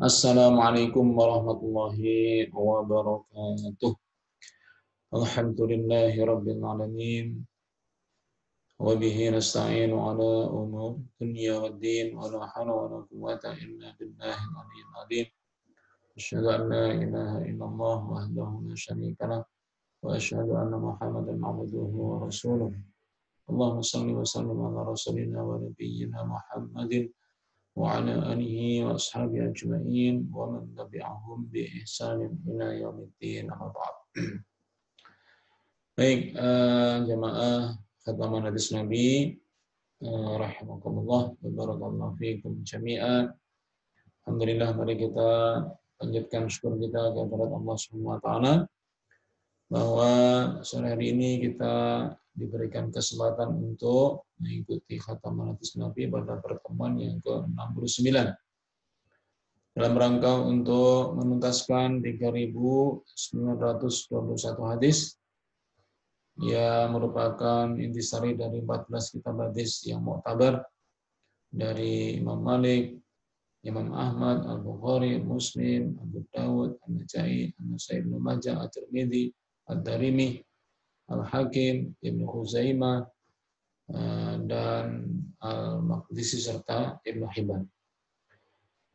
Assalamualaikum warahmatullahi wabarakatuh. Alhamdulillahi rabbil alamin. Wa bihi nasta'inu ala umur dunya waddin wa la hawla wa la quwwata illa billahil aliyyil azim. Asyhadu an la ilaha illallah wahdahu la syarika lah wa asyhadu anna Muhammadan abduhu wa rasuluh. Allahumma salli wa sallim ala rasulina wa nabiyyina Muhammadin wa ala alihi wa ashabihi ajma'in wa man tabi'ahum bi ihsanin ila yaumiddin. Amma ba'd. Baik, jamaah Khataman Hadits Nabi, rahimakumullah wa barakallahu fiikum jami'an. Alhamdulillah, mari kita panjatkan syukur kita kepada Allah Subhanahu wa taala bahwa sore hari ini kita diberikan kesempatan untuk mengikuti Khataman Hadits Nabi pada pertemuan yang ke-69 dalam rangka untuk menuntaskan 3.921 hadis yang merupakan intisari dari 14 kitab hadis yang mu'tabar dari Imam Malik, Imam Ahmad, Al-Bukhari, Muslim, Abu Daud, An-Nasa'i, Ibnu Majah, At-Tirmidzi, Ad-Darimi, Al Hakim, Ibnu Huzaimah, dan Al Makdisi serta Ibnu Hibban.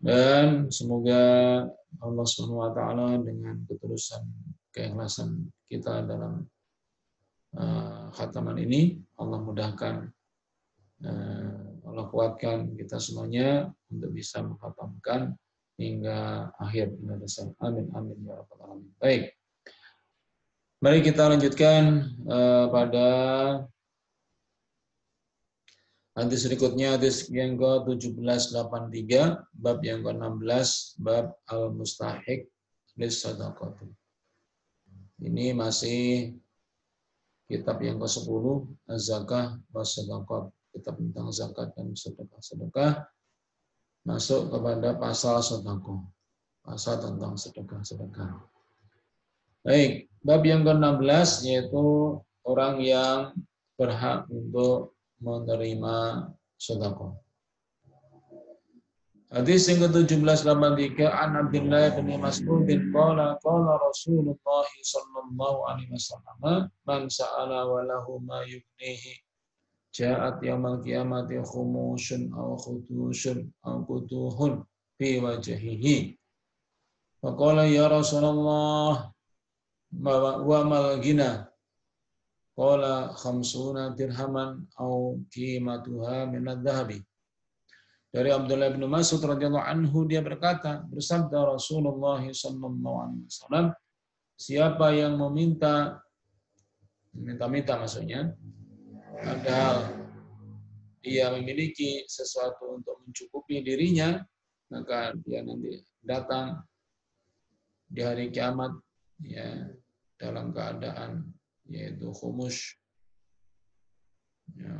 Dan semoga Allah SWT dengan ketulusan keikhlasan kita dalam khataman ini, Allah mudahkan, Allah kuatkan kita semuanya untuk bisa menghatamkan hingga akhir penulisan. Amin, amin ya rabbal alamin. Baik, mari kita lanjutkan pada hadis berikutnya, hadis yang ke-1783, bab yang ke-16, bab al-mustahiq lis-shadaqati. Ini masih kitab yang ke-10, Az-Zakah was-Shadaqat, kitab tentang zakat dan sedekah-sedekah, masuk kepada pasal sedekah, pasal tentang sedekah-sedekah. Baik, bab yang ke-16 yaitu orang yang berhak untuk menerima sedekah. Hadis yang ke-1783, an Abdullah bin Masud qala qala Rasulullah sallallahu alaihi wasallam, man sa'ala wa lahu ma yughnihi ja'at yaumal qiyamati khumushun aw khutushun aw qutuhun fi wajhihi. Fa qala ya Rasulullah wa mal ghina? Qala khamsuna dirhaman aw qimatuha min adh-dhahabi. Dari Abdullah bin Masud radhiyallahu anhu, dia berkata, bersabda Rasulullah sallallahu alaihi wasallam, siapa yang meminta-minta maksudnya, padahal dia memiliki sesuatu untuk mencukupi dirinya, maka dia nanti datang di hari kiamat ya dalam keadaan yaitu khumush, ya,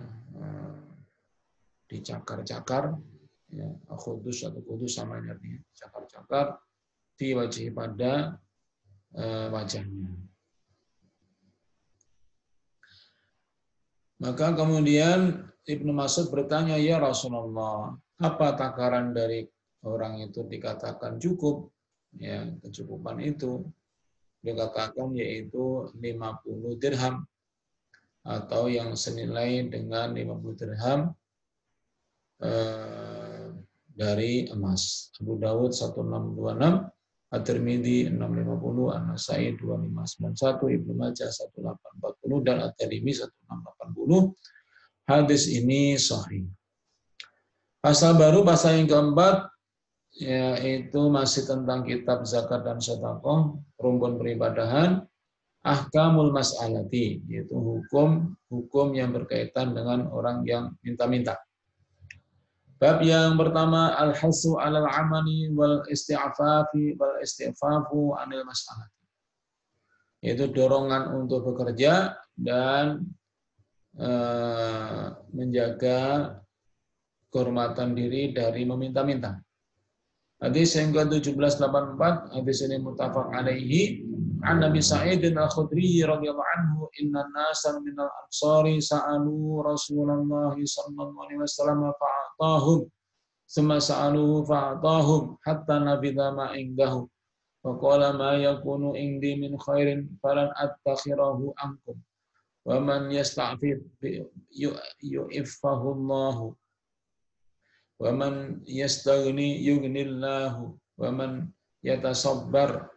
dicakar-cakar. Ya, khudus atau kudus sama artinya, cakar-cakar di wajah pada wajahnya. Maka kemudian Ibnu Mas'ud bertanya, ya Rasulullah, apa takaran dari orang itu dikatakan cukup? Ya, kecukupan itu dikatakan yaitu 50 dirham atau yang senilai dengan 50 dirham dari emas. Abu Daud 1626, At-Tirmidzi 650, An-Nasa'i 2591, Ibnu Majah 1840, dan Ad-Darimi 1680. Hadis ini sahih. Pasal baru, pasal yang keempat, yaitu masih tentang kitab zakat dan sedekah, rumpun peribadahan, ahkamul mas'alati, yaitu hukum yang berkaitan dengan orang yang minta-minta. Bab yang pertama, al-hasu 'alal 'amali wal isti'afafi wal isti'fafu 'anil mas'alah. Yaitu dorongan untuk bekerja dan menjaga kehormatan diri dari meminta-minta. Hadis yang ke-1784, hadis ini muttafaq alaihi, an Abi Sa'id al-Khudri radhiyallahu anhu, inna nasan minal ansari sa'alu Rasulullah sallallahu alaihi wasallam fa'atahum summa sa'aluhu fa'atahum hatta nabidha ma indahum wa qala ma yakunu indi min khairin falan attakhirahu ankum wa man yasta'fid yu'iffahu Allahu wa man yastaghni yughnillahu wa man yatasabbar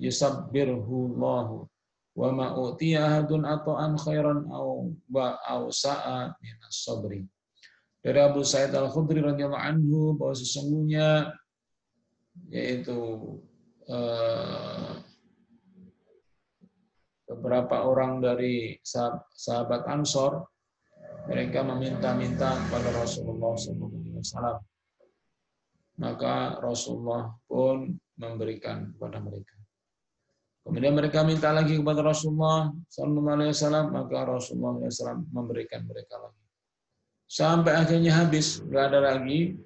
yusabbirhu Allahu wa ma utiya hadun ata'an khairan aw wa awsa'a min as-sabri. Dari Abu Sa'id al-Khudri radhiyallahu anhu bahwa sesungguhnya yaitu beberapa orang dari sahabat Ansor mereka meminta-minta kepada Rasulullah SAW. Maka Rasulullah pun memberikan kepada mereka. Kemudian mereka minta lagi kepada Rasulullah SAW, maka Rasulullah SAW memberikan mereka lagi. Sampai akhirnya habis, tidak ada lagi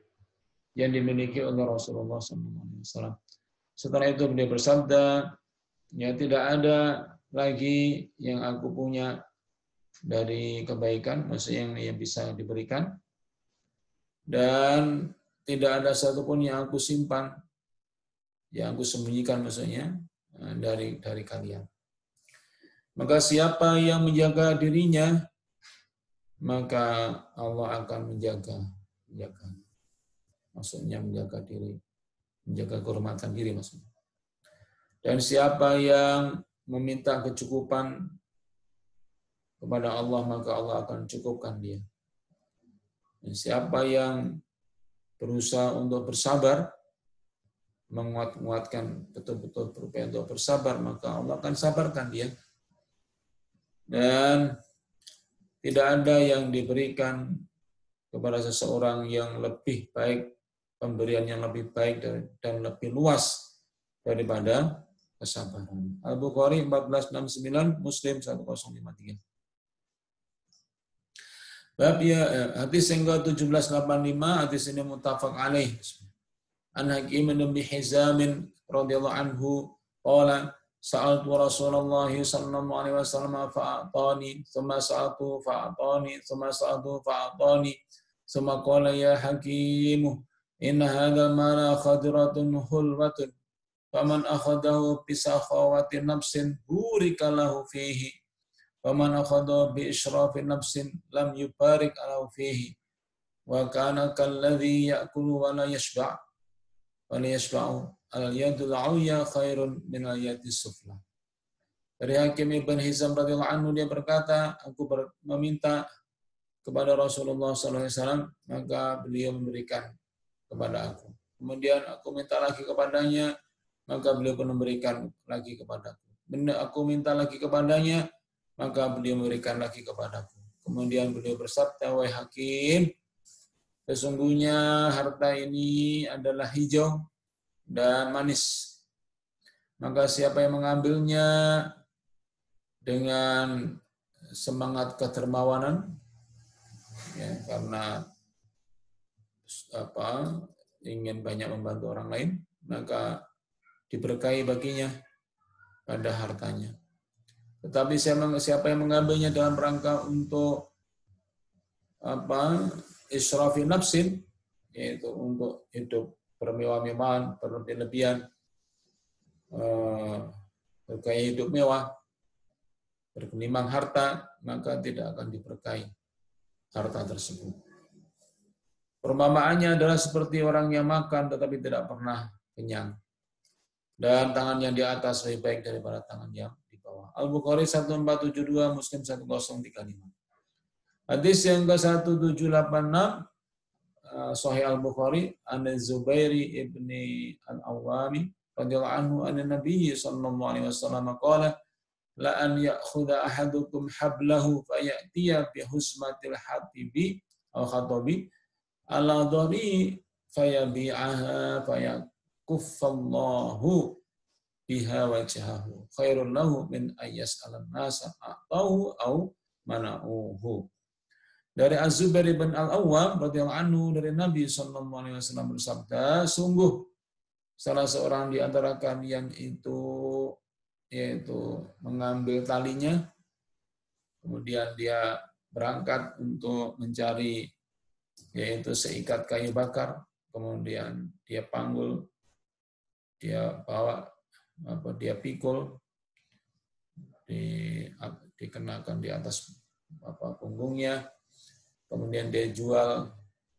yang dimiliki oleh Rasulullah SAW. Setelah itu beliau bersabda, ya tidak ada lagi yang aku punya dari kebaikan, maksudnya yang bisa diberikan. Dan tidak ada satupun yang aku simpan, yang aku sembunyikan maksudnya, dari kalian. Maka siapa yang menjaga dirinya, maka Allah akan menjaga. Maksudnya menjaga diri, menjaga kehormatan diri maksudnya. Dan siapa yang meminta kecukupan kepada Allah, maka Allah akan cukupkan dia. Dan siapa yang berusaha untuk bersabar, menguat-nguatkan betul-betul berupaya untuk bersabar, maka Allah akan sabarkan dia. Dan tidak ada yang diberikan kepada seseorang yang lebih baik, pemberian yang lebih baik dan lebih luas daripada kesabaran. Al-Bukhari 1469, Muslim 1053. Bab ya, hadis yang ke-1785, hadis ini muttafaq alaih. An Hakim ibn Hizam radhiyallahu anhu qala sa'altu Rasulullah sallallahu alaihi wasallam fa'atani, tsumma sa'altu fa'atani, tsumma sa'altu fa'atani, tsumma qala ya Hakim inna hadha mala khadratun hulwatun faman akhadahu bi sakhawatin nafsin burika lahu fihi faman akhadahu bi ishrafin nafsin lam yubarik lahu fihi wa kana kalladhi ya'kulu wa la yashba' wa la yashba'u al-yadul 'ulya khairun min al-yadi sufla. Dari Hakim Ibn Hizam radhiyallahu anhu dia berkata, aku meminta kepada Rasulullah sallallahu alaihi wasallam, maka beliau memberikan kepada aku. Kemudian aku minta lagi kepadanya, maka beliau pun memberikan lagi kepadaku. Aku minta lagi kepadanya, maka beliau memberikan lagi kepadaku. Kemudian beliau bersabda, "Wahai Hakim, sesungguhnya harta ini adalah hijau dan manis. Maka siapa yang mengambilnya dengan semangat ketermawanan, ya, karena ingin banyak membantu orang lain, maka diberkahi baginya pada hartanya. Tetapi siapa yang mengambilnya dalam rangka untuk israfi nafsin, yaitu untuk hidup bermewah-mewahan, berlebihan, bergaya hidup mewah, bergelimang harta, maka tidak akan diberkahi harta tersebut. Perumpamaannya adalah seperti orang yang makan tetapi tidak pernah kenyang, dan tangan yang di atas lebih baik daripada tangan yang di bawah." Al-Bukhari 1472, Muslim 1035. Hadis yang ke-1786, Shahih Al Bukhari, Az-Zubair bin Al-Awwam radhiyallahu anhu an-Nabiy sallallahu alaihi wasallam qala la an ya'khudha ahadukum hablahu fa ya'tiya bi husmatil hatibi aw khatabi ala dhari fa yabi'aha fa yakuffallahu biha wajhahu khairul lahu min ayyas'alan nasa a'tahu aw mana'uhu. Dari Az-Zubair bin Al-Awwam radhiyallahu anhu dari Nabi sallallahu alaihi wasallam bersabda, sungguh salah seorang di antara kalian itu yaitu mengambil talinya, kemudian dia berangkat untuk mencari yaitu seikat kayu bakar, kemudian dia panggul, dia bawa, dia pikul, dikenakan di atas punggungnya, kemudian dia jual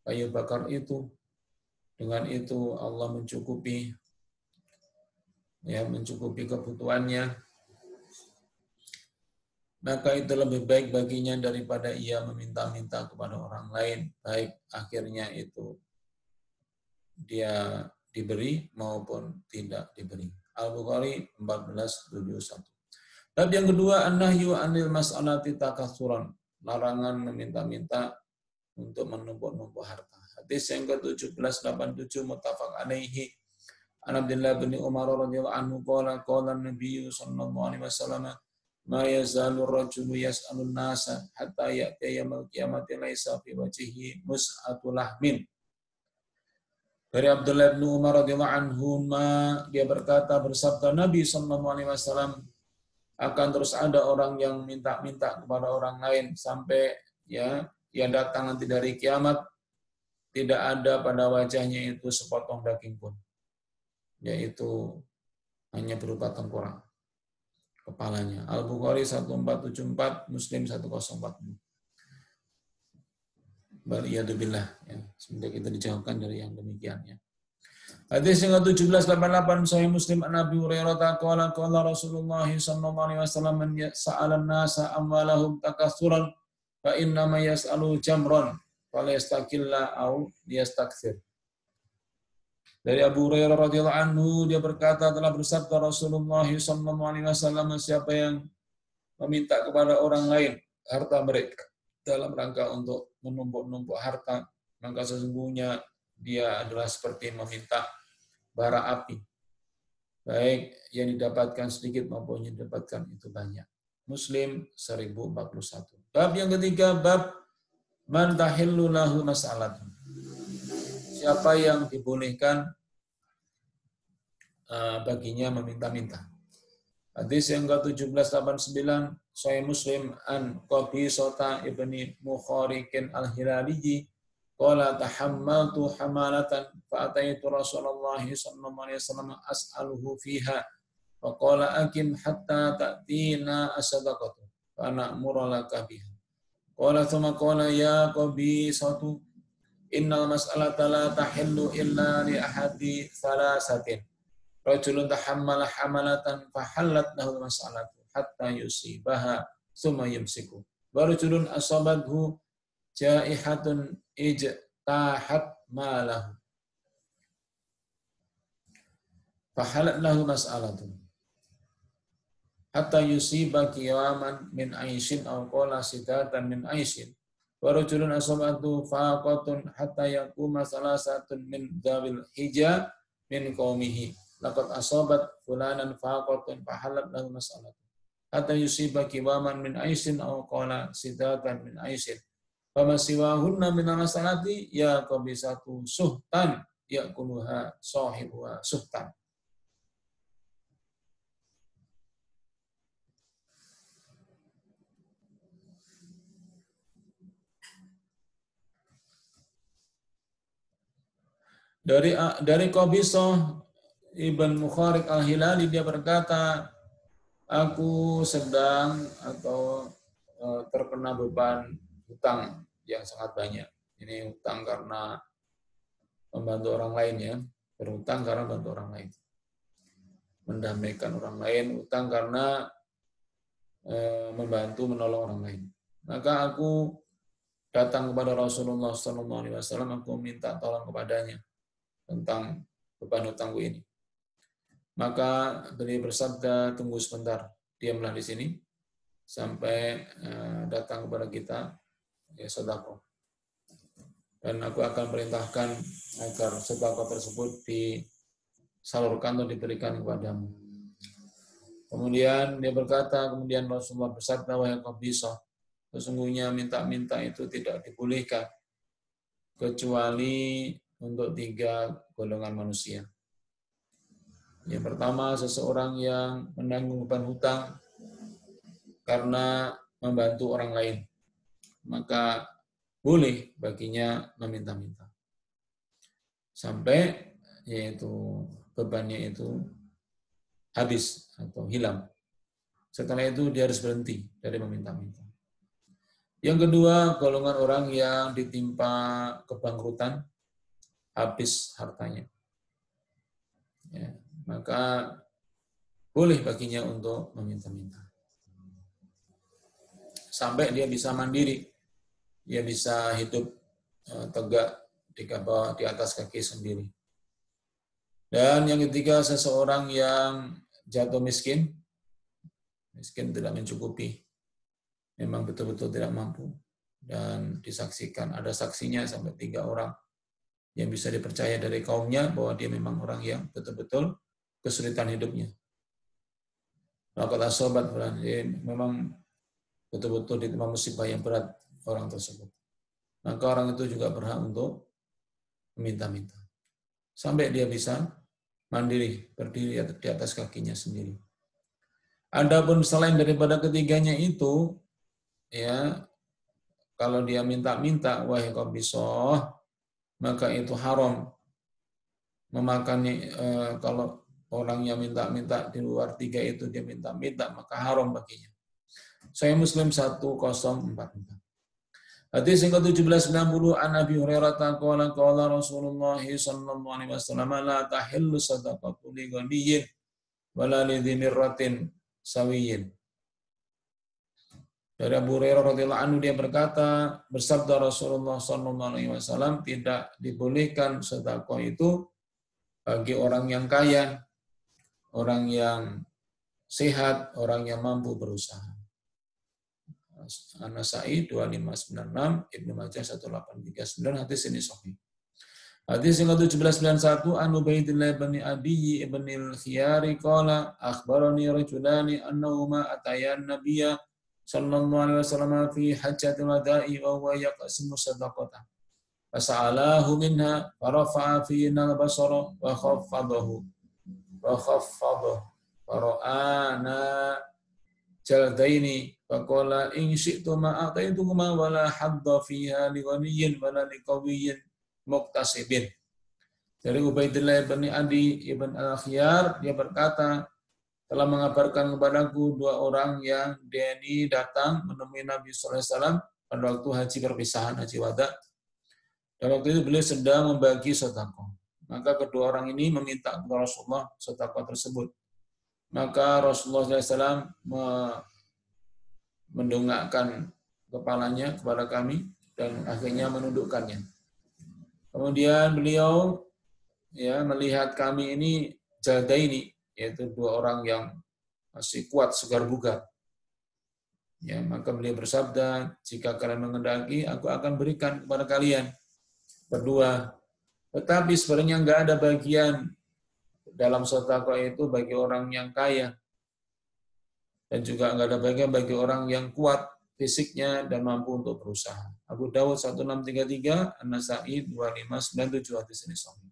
kayu bakar itu. Dengan itu Allah mencukupi, ya, mencukupi kebutuhannya. Maka itu lebih baik baginya daripada ia meminta-minta kepada orang lain. Baik akhirnya itu dia diberi maupun tidak diberi. Al-Bukhari 1471. Bab yang kedua, an-nahyu anil mas'alati takatsuran. Larangan meminta-minta untuk menumpuk-numpuk harta. Hadis yang ke-1787 muttafaq alaihi. An Abdullah bin Umar radhiyallahu anhu qala qala an-nabiy sallallahu alaihi wasallam ma yazalu ar-rajulu yas'alu an-nasa hatta ya'tiya yawm al-qiyamati laysa fi wajhihi mus'atu lahmin. Dari Abdullah bin Umar radhiyallahu anhu dia berkata, bersabda Nabi sallallahu alaihi wasallam, akan terus ada orang yang minta-minta kepada orang lain sampai ya datang nanti dari kiamat, tidak ada pada wajahnya itu sepotong daging pun, yaitu hanya berupa tengkorak kepalanya. Al-Bukhari 1474, Muslim 1040. Bariyadubillah, ya. Semoga kita dijauhkan dari yang demikiannya. Hadis yang ke-1788 Sahih Muslim, an Abu Hurairah qala qala Rasulullah sallallahu alaihi wasallam man yas'alan nasa amwalahum takatsuran fa inna ma yas'alu jamran. Dari Abu Hurairah radhiyallahu anhu dia berkata, telah bersabda Rasulullah sallallahu alaihi wasallam, siapa yang meminta kepada orang lain harta mereka dalam rangka untuk menumpuk-numpuk harta, maka sesungguhnya dia adalah seperti meminta bara api, baik yang didapatkan sedikit maupun yang didapatkan itu banyak. Muslim 1041. Bab yang ketiga, bab man tahillu lahu mas'alatun. Siapa yang dibolehkan baginya meminta-minta. Hadis yang ke-1789 Sahih Muslim, an Qabisah ibn Mukhariq Al-Hilali qala tahammaltu hamalatan fa ataitu Rasulullah sallallahu alaihi wasallam as'aluhu fiha wa qala akim hatta ta'tina as-sadaqatu fa na'muru laka biha. Qala tsumma qala ya Qabisah innal mas'alata la tahillu illa li ahadi salasatin. Rajulun tahammala hamalatan fa halat lahu mas'alatu hatta yusibaha tsumma yumsiku. Wa rajulun asabathu jaihatun ijtahat malahu fa halat lahu mas'alatu hatta yusiba qiyaman min aishin aw qala sidatan min aishin wa rajulun asabatu faqatun hatta yaquma salasatun min dawil hija min qaumihi laqad asabat fulanan faqatun fa halat lahu mas'alatu hatta yusiba qiyaman min aishin aw qala sidatan min aishin fa masiwahunna min al-masalati ya qabisatu suhtan yaquluha sahibuha suhtan. Dari Qabisah ibn Mukhariq Al-Hilali dia berkata, aku sedang atau terkena beban hutang yang sangat banyak. Ini hutang karena membantu orang lain, ya, berhutang karena membantu orang lain, mendamaikan orang lain, hutang karena membantu menolong orang lain. Maka aku datang kepada Rasulullah SAW, aku minta tolong kepadanya tentang beban hutangku ini. Maka beliau bersabda, tunggu sebentar, diamlah di sini sampai datang kepada kita ya sedekah. Dan aku akan perintahkan agar sedekah tersebut disalurkan atau diberikan kepadamu. Kemudian dia berkata, kemudian Rasulullah bersabda, wahai Qabisah, sesungguhnya minta-minta itu tidak dibolehkan kecuali untuk 3 golongan manusia. Yang pertama, seseorang yang menanggung beban hutang karena membantu orang lain, maka boleh baginya meminta-minta. sampai yaitu bebannya itu habis atau hilang. Setelah itu dia harus berhenti dari meminta-minta. Yang kedua, golongan orang yang ditimpa kebangkrutan, habis hartanya. Ya, maka boleh baginya untuk meminta-minta. Sampai dia bisa mandiri, dia bisa hidup tegak di atas kaki sendiri. Dan yang ketiga, seseorang yang jatuh miskin, miskin tidak mencukupi, memang betul-betul tidak mampu, dan disaksikan, ada saksinya sampai 3 orang yang bisa dipercaya dari kaumnya bahwa dia memang orang yang betul-betul kesulitan hidupnya. Laqad asabat fulan, memang betul-betul ditimpa musibah yang berat orang tersebut. Maka orang itu juga berhak untuk meminta-minta. Sampai dia bisa mandiri, berdiri di atas kakinya sendiri. Adapun selain daripada ketiganya itu, ya, kalau dia minta-minta, wahai Qabisah, maka itu haram memakannya. Kalau orang yang minta-minta di luar 3 itu dia minta-minta, maka haram baginya. Shahih Muslim 1044. Hadis yang ke-1790, an Abi Hurairah qala qala Rasulullah sallallahu alaihi wasallam la tahillu sadaqatu li ghaniyyin wala li dhimirratin sawiyyin. Dari Abu Hurairah radhiyallahu anhu, dia berkata, bersabda Rasulullah sallallahu alaihi wasallam, tidak dibolehkan sedekah itu bagi orang yang kaya, orang yang sehat, orang yang mampu berusaha. An-Nasa'i 2596, Ibnu Majah 1839, hadis ini sahih. Hadis yang ke-1791, an Ubaidillah bin Adi ibn Al-Khiyar qala akhbarani rajulani annahuma atayan nabiyya sallallahu alaihi wasallam fi hajjatil wada'i wa huwa yaqsimu sadaqatan fasa'alahu minha farafa'a fi nabasara wa khaffadahu fara'ana jaldaini faqala in syi'tum a'taytukuma wa la hadda fiha li ghaniyyin wa la li qawiyyin muktasibin. Dari Ubaidillah bin Adi ibn Al-Khiyar, dia berkata, telah mengabarkan kepadaku 2 orang yang Deni datang menemui Nabi Sallallahu Alaihi Wasallam pada waktu haji perpisahan, haji wada. Dan waktu itu beliau sedang membagi sedekah. Maka kedua orang ini meminta kepada Rasulullah sedekah tersebut. Maka Rasulullah Sallallahu Alaihi Wasallam mendongakkan kepalanya kepada kami dan akhirnya menundukkannya. Kemudian beliau ya melihat kami ini jaldaini, yaitu 2 orang yang masih kuat segar-bugar. Ya, maka beliau bersabda, jika kalian mengendaki, aku akan berikan kepada kalian 2. Tetapi sebenarnya enggak ada bagian dalam sedekah itu bagi orang yang kaya. Dan juga enggak ada bagian bagi orang yang kuat fisiknya dan mampu untuk berusaha. Abu Daud 1633, An-Nasa'i 2597, hadis ini sahih.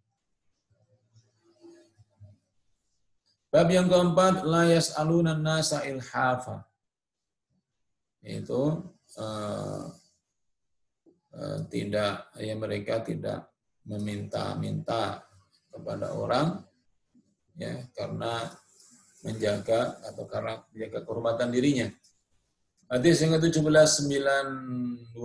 Bab yang keempat, la yas'aluna an-nasa ilhafa. Itu tidak, ya, mereka tidak meminta-minta kepada orang, ya, karena menjaga atau karena menjaga kehormatan dirinya. Hadis yang ke-1792,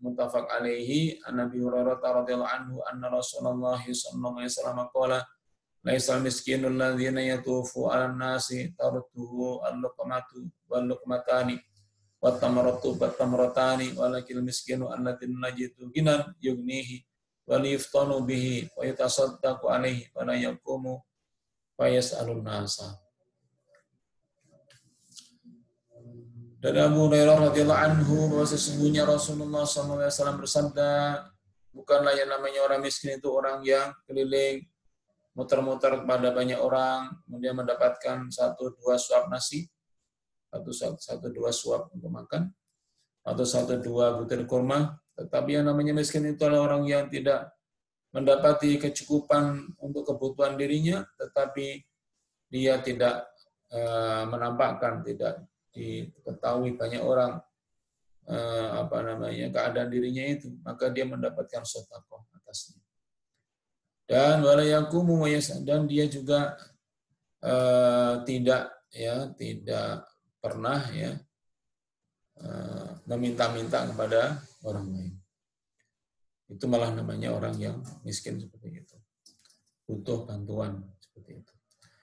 muttafaq alaihi, an Abi Hurairah radhiyallahu anhu anna Rasulullah sallallahu alaihi wasallam qala laisal miskinul ladzina yatufu 'alan nasi tartuhu al-luqmatu wal-luqmatani wat-tamaratu bat-tamaratani walakil miskinu alladziina yajidu ginan yughnihi wa liftanu bihi wa yatasaddaqu 'alaihi wa la yaqumu fa yas'alun nasa. Dari Abu Hurairah radhiyallahu anhu, bahwa sesungguhnya Rasulullah sallallahu alaihi wasallam bersabda, bukanlah yang namanya orang miskin itu orang yang keliling muter-muter kepada banyak orang, kemudian mendapatkan 1-2 suap nasi, 1-2 suap untuk makan, atau 1-2 butir kurma. Tetapi yang namanya miskin itu adalah orang yang tidak mendapati kecukupan untuk kebutuhan dirinya, tetapi dia tidak menampakkan, tidak diketahui banyak orang keadaan dirinya itu, maka dia mendapatkan sedekah atasnya. Dan walayakumu dan dia juga tidak pernah meminta-minta kepada orang lain. Itu malah namanya orang yang miskin seperti itu. Butuh bantuan seperti itu.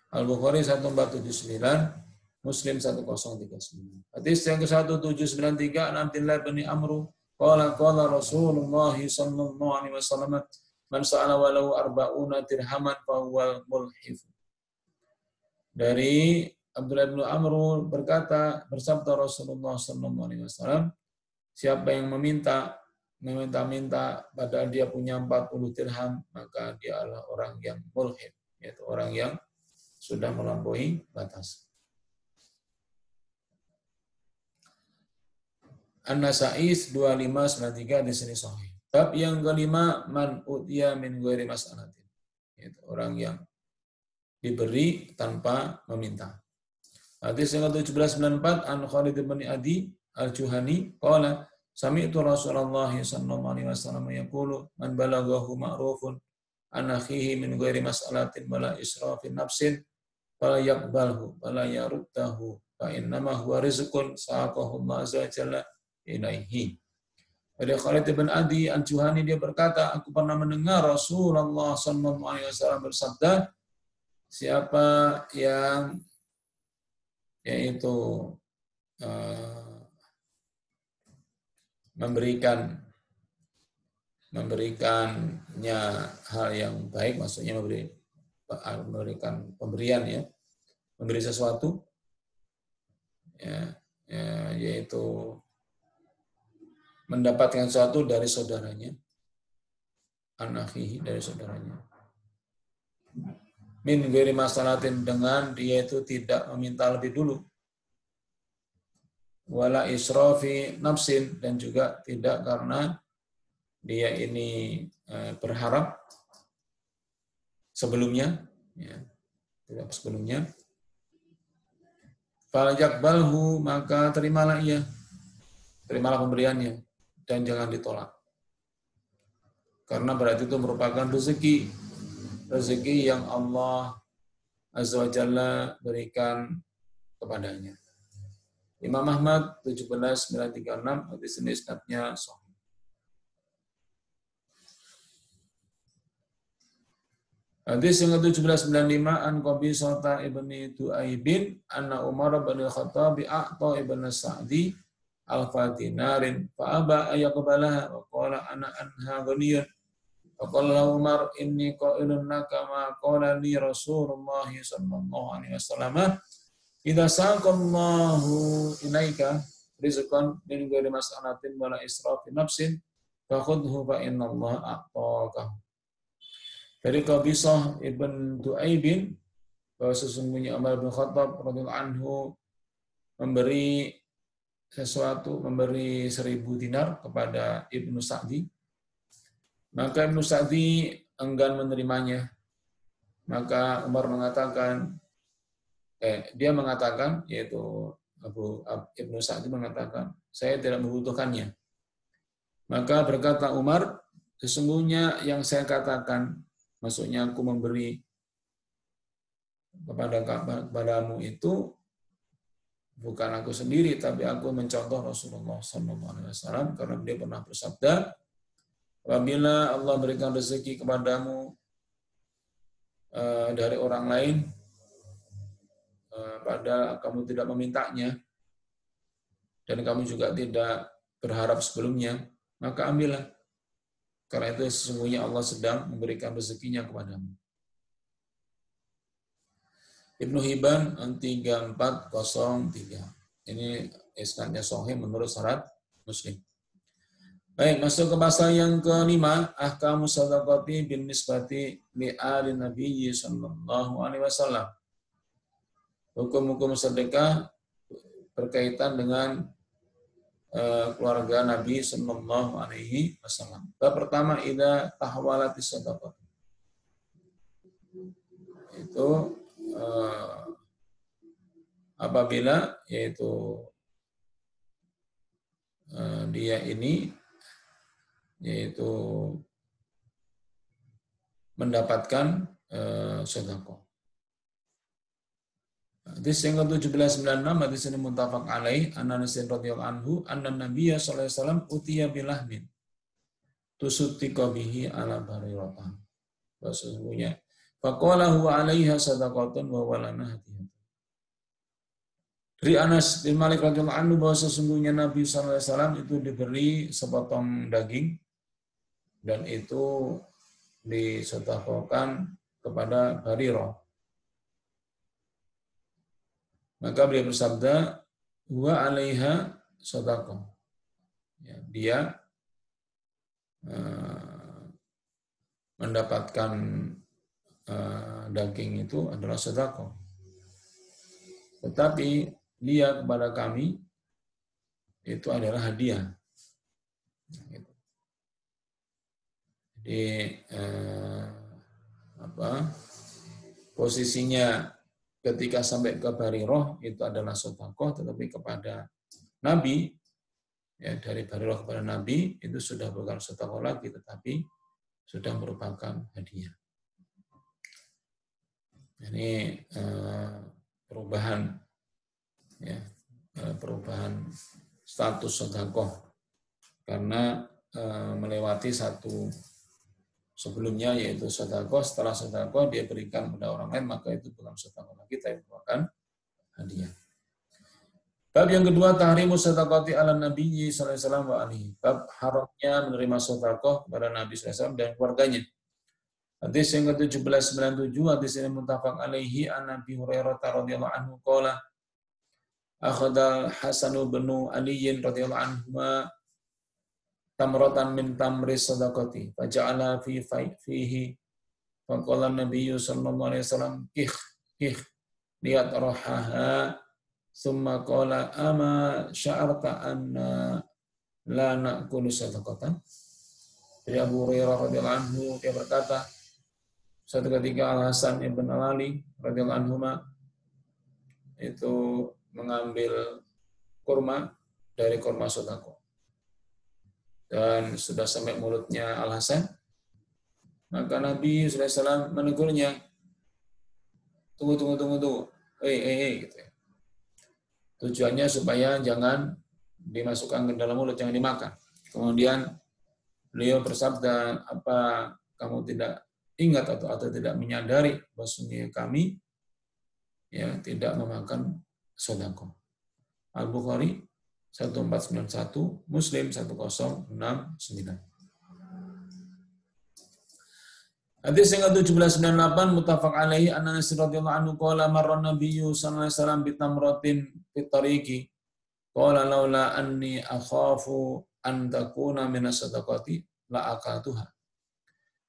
Al-Bukhari 1479, Muslim 1039. Hadis yang ke-1793 Abdullah bin Amr qala qala Rasulullah sallallahu alaihi wasallam man sa'ala walau arba'una dirhaman fa huwa mulhif. Dari Abdullah bin Amr berkata bersabda Rasulullah sallallahu alaihi wasallam, siapa yang meminta-minta padahal dia punya 40 dirham, maka dia adalah orang yang mulhid, yaitu orang yang sudah melampaui batas. An-Nasa'i 2593 di sini sahih. Bab yang kelima man utiya min ghairi mas'alatin, yaitu orang yang diberi tanpa meminta. Hadis yang ke-1794 an Khalid ibn Adi Al-Juhani qala sami'tu Rasulullah sallallahu alaihi wasallam yaqulu man balaghahu ma'rufun an akhihi min ghairi mas'alatin wala israfin nafsin fala yaqbalhu wala yaruddahu fa innama huwa rizqun saqahu Allah azza wa jalla ilaihi. Dari Khalid bin Adi Al-Juhani dia berkata, aku pernah mendengar Rasulullah sallallahu alaihi wasallam bersabda, siapa yang memberikannya hal yang baik, maksudnya memberikan pemberian ya, memberi sesuatu ya, yaitu mendapatkan sesuatu dari saudaranya, anakhi dari saudaranya, min ghairi masalatin dengan dia itu tidak meminta lebih dulu, wala israfi nafsin dan juga tidak karena dia ini berharap sebelumnya, ya, tidak sebelumnya. Falyaqbalhu maka terimalah ia, terimalah pemberiannya dan jangan ditolak, karena berarti itu merupakan rezeki yang Allah azza wa jalla berikan kepadanya. Imam Ahmad 17.936 hadis ini isnadnya sahih. Hadis yang ke-1795 an Qabisah ibn Duaibin anna Umar bin Khattab a'ta ibn Sa'di al-fatinarin fa aba ayaqbalaha wa qala ana anha ghaniyun fa qala Umar inni qa'ilun laka ma qala li Rasulullah sallallahu alaihi wasallam idza saqallahu ilaika rizqan min ghairi mas'alatin wala israfin nafsin fa khudhu fa innallaha a'taka. Dari Qabisah ibn Duaibin bahwa sesungguhnya Umar bin Khattab radhiyallahu anhu memberi sesuatu, memberi 1000 dinar kepada Ibnu Sa'di, maka Ibnu Sa'di enggan menerimanya, maka Umar mengatakan yaitu Ibnu Sa'di mengatakan, saya tidak membutuhkannya. Maka berkata Umar, sesungguhnya yang saya katakan, maksudnya aku memberi kepadamu itu bukan aku sendiri, tapi aku mencontoh Rasulullah SAW karena beliau pernah bersabda, apabila Allah berikan rezeki kepadamu dari orang lain, padahal kamu tidak memintanya dan kamu juga tidak berharap sebelumnya, maka ambillah, karena itu sesungguhnya Allah sedang memberikan rezekinya kepadamu. Ibnu Hibban 3403. Ini isnadnya sahih menurut syarat Muslim. Baik, masuk ke pasal yang ke-5, ahkamu sadaqati bin nisbati li ali nabiyyi sallallahu alaihi wasallam. Hukum-hukum sedekah berkaitan dengan keluarga Nabi sallallahu alaihi wasallam. Bab pertama idza tahwalatis sadaqah. Itu apabila yaitu dia ini yaitu mendapatkan sedekah. Hadis yang ke-1796, hadis ini muttafaq alaih, Anas radhiyallahu anhu, anna Nabiya sallallahu alaihi wasallam utiya bilahmin tusuttiqa bihi ala bariratan. Sesungguhnya faqala huwa alaiha sadaqatun wa walana hadiah. Dari Anas bin Malik radhiyallahu anhu bahwa sesungguhnya Nabi sallallahu alaihi wasallam itu diberi sepotong daging dan itu disedekahkan kepada barirah. Maka beliau bersabda, huwa alaiha sadaqah. Ya, dia mendapatkan daging itu adalah sedekah. Tetapi dia kepada kami itu adalah hadiah. Jadi posisinya ketika sampai ke barirah itu adalah sedekah, tetapi kepada Nabi, ya, dari barirah kepada Nabi itu sudah bukan sedekah lagi, tetapi sudah merupakan hadiah. Ini perubahan, ya, perubahan status sedekah karena melewati satu sebelumnya, yaitu sedekah. Setelah sedekah dia berikan kepada orang lain, maka itu bukan sedekah lagi, tapi merupakan hadiah. Bab yang kedua, tahrimu sedekati ala nabiyyi sallallahu alaihi wasallam wa alihi. Bab haramnya menerima sedekah kepada Nabi sallallahu alaihi wasallam dan keluarganya. Hadis yang ke-1797, hadis ini muttafaq alaihi, an Abi Hurairah radhiyallahu anhu qala akhadha Hasan bin Ali radhiyallahu anhu tamratan min tamri sadaqati faja'ala fi fihi faqala nabiyyu sallallahu alaihi wasallam kih liat rahaha summa qala ama sya'arta anna la na'kulu sadaqatan. Dari Abu Hurairah radhiyallahu anhu dia berkata, suatu ketika Al Hasan ibn Ali radhiyallahu anhu itu mengambil kurma dari kurma sedekah, dan sudah sampai mulutnya Al-Hasan, maka Nabi SAW menegurnya, tunggu, gitu ya. Tujuannya supaya jangan dimasukkan ke dalam mulut, jangan dimakan. Kemudian beliau bersabda, apa kamu tidak ingat atau tidak menyadari bahwa kami, ya, tidak memakan sedekah. Al-Bukhari 1491, Muslim 1069. Hadis yang ke-1798 muttafaq alaihi, Anas radhiyallahu anhu qala marra nabiyyu sallallahu alaihi wasallam bitamratin fit tariqi qala laula anni akhafu an takuna minas sadaqati la aqatuha.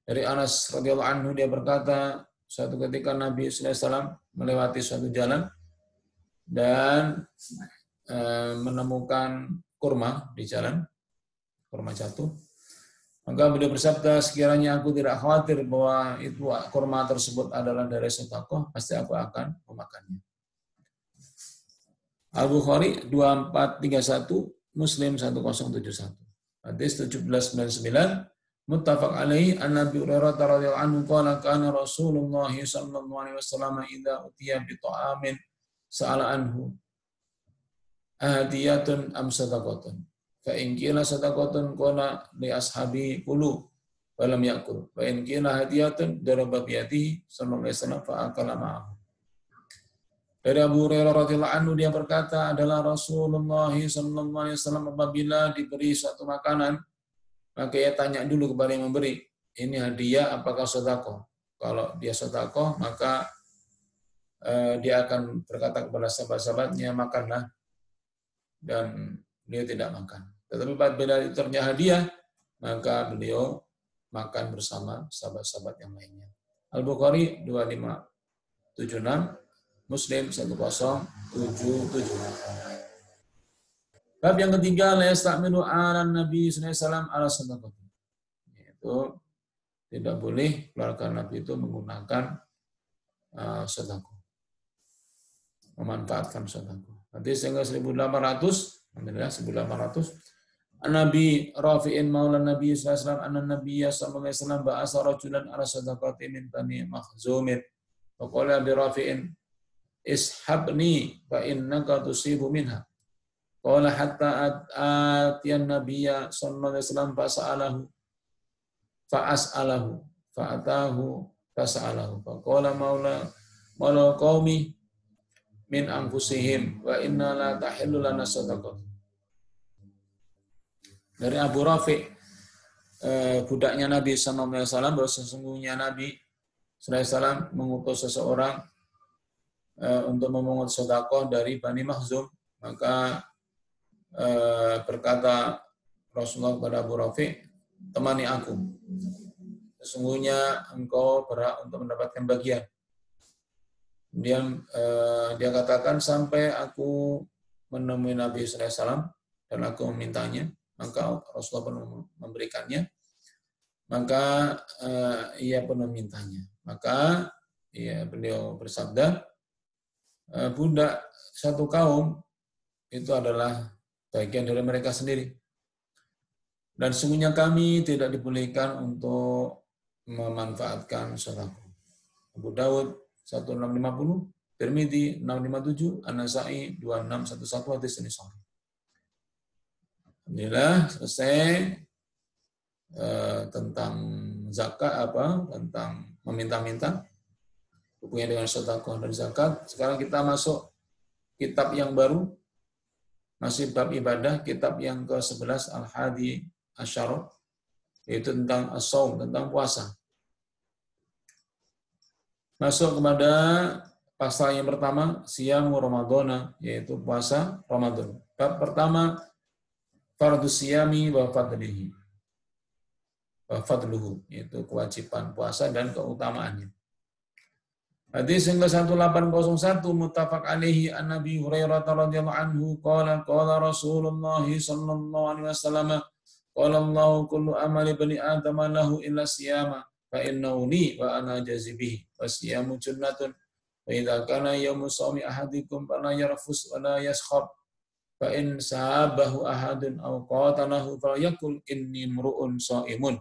Dari Anas radhiyallahu anhu dia berkata, suatu ketika Nabi sallallahu alaihi wasallam melewati suatu jalan dan menemukan kurma di jalan, kurma jatuh. Maka beliau bersabda, sekiranya aku tidak khawatir bahwa itu kurma tersebut adalah dari sedekah, pasti aku akan memakannya. Al-Bukhari 2431, Muslim 1071. Hadis 1799 muttafaq alaihi, An-Nabi Hurairah radhiyallahu anhu qala kana Rasulullah sallallahu alaihi wasallam idza utiya bi ta'amin sa'ala anhu ahadiyatun am sadaqatun fa in qila sadaqatun qala li ashabi qulu wa lam yakul wa in qila hadiyatun daraba bi yadihi sallallahu alaihi wasallam fa akala ma'ahu. Dari Abu Hurairah radhiyallahu anhu dia berkata, adalah Rasulullah sallallahu alaihi wasallam apabila diberi suatu makanan, maka ia tanya dulu kepada yang memberi, ini hadiah apakah sedekah? Kalau dia sedekah, maka dia akan berkata kepada sahabat-sahabatnya, makanlah, dan beliau tidak makan. Tetapi apabila itu ternyata hadiah, maka beliau makan bersama sahabat-sahabat yang lainnya. Al-Bukhari 2576, Muslim 1077. Bab yang ketiga, la yasta'minu 'alan Nabi sallallahu alaihi wasallam ala sadaqah. Yaitu tidak boleh keluarga Nabi itu menggunakan sedekah, memanfaatkan sedekah. Hadis yang ke-1800, alhamdulillah 1800, Nabi Rafi'in Maulan Nabi SAW anna Nabiya SAW ba'asa rajulan ala sadaqati min bani makhzumin. Faqala bi Rafi'in ishabni fa innaka tusibu minha. Qala hatta atiyan Nabiya SAW fa'as'alahu fa'atahu fa'as'alahu. Faqala maula qaumi min anfusihim wa inna la tahillu lana sadaqati. Dari Abu Rafi, budaknya Nabi SAW, bahwa sesungguhnya Nabi SAW mengutus seseorang untuk memungut sedekah dari Bani Makhzum. Maka berkata Rasulullah kepada Abu Rafi, temani aku. Sesungguhnya engkau berhak untuk mendapatkan bagian. Kemudian dia katakan, sampai aku menemui Nabi SAW dan aku memintanya. Maka Rasulullah pun memberikannya, maka ia pun memintanya. Maka beliau bersabda, budak satu kaum itu adalah bagian dari mereka sendiri. Dan sesungguhnya kami tidak dibolehkan untuk memanfaatkan sedekah. Abu Daud 1650, Tirmidzi 657, An-Nasa'i 2611 hadis ini sahih. Alhamdulillah selesai tentang zakat tentang meminta-minta hubungannya dengan sedekah dan zakat. Sekarang kita masuk kitab yang baru, masih bab ibadah, kitab yang ke-11 Al-Hadi Asyara, yaitu tentang as-shaum, tentang puasa. Masuk kepada pasal yang pertama, siyamu Ramadhana, yaitu puasa Ramadan. Bab pertama, fardu siyami wa fadlihi. Wa fadluhu, yaitu kewajiban puasa dan keutamaannya. Hadis yang ke-1801 muttafaq alaihi an Abi Hurairah radhiyallahu anhu qala qala Rasulullah sallallahu alaihi wasallam qala Allahu kullu amali bani adam lahu illa siyama fa innahu li wa ana jazibi wa siyamu junnatun wa idza kana yawmu shaumi ahadikum fala yarfus wa la yaskhab. Fa in sahabahu ahadun aw qatanahu fa yaqul inni mru'un sha'imun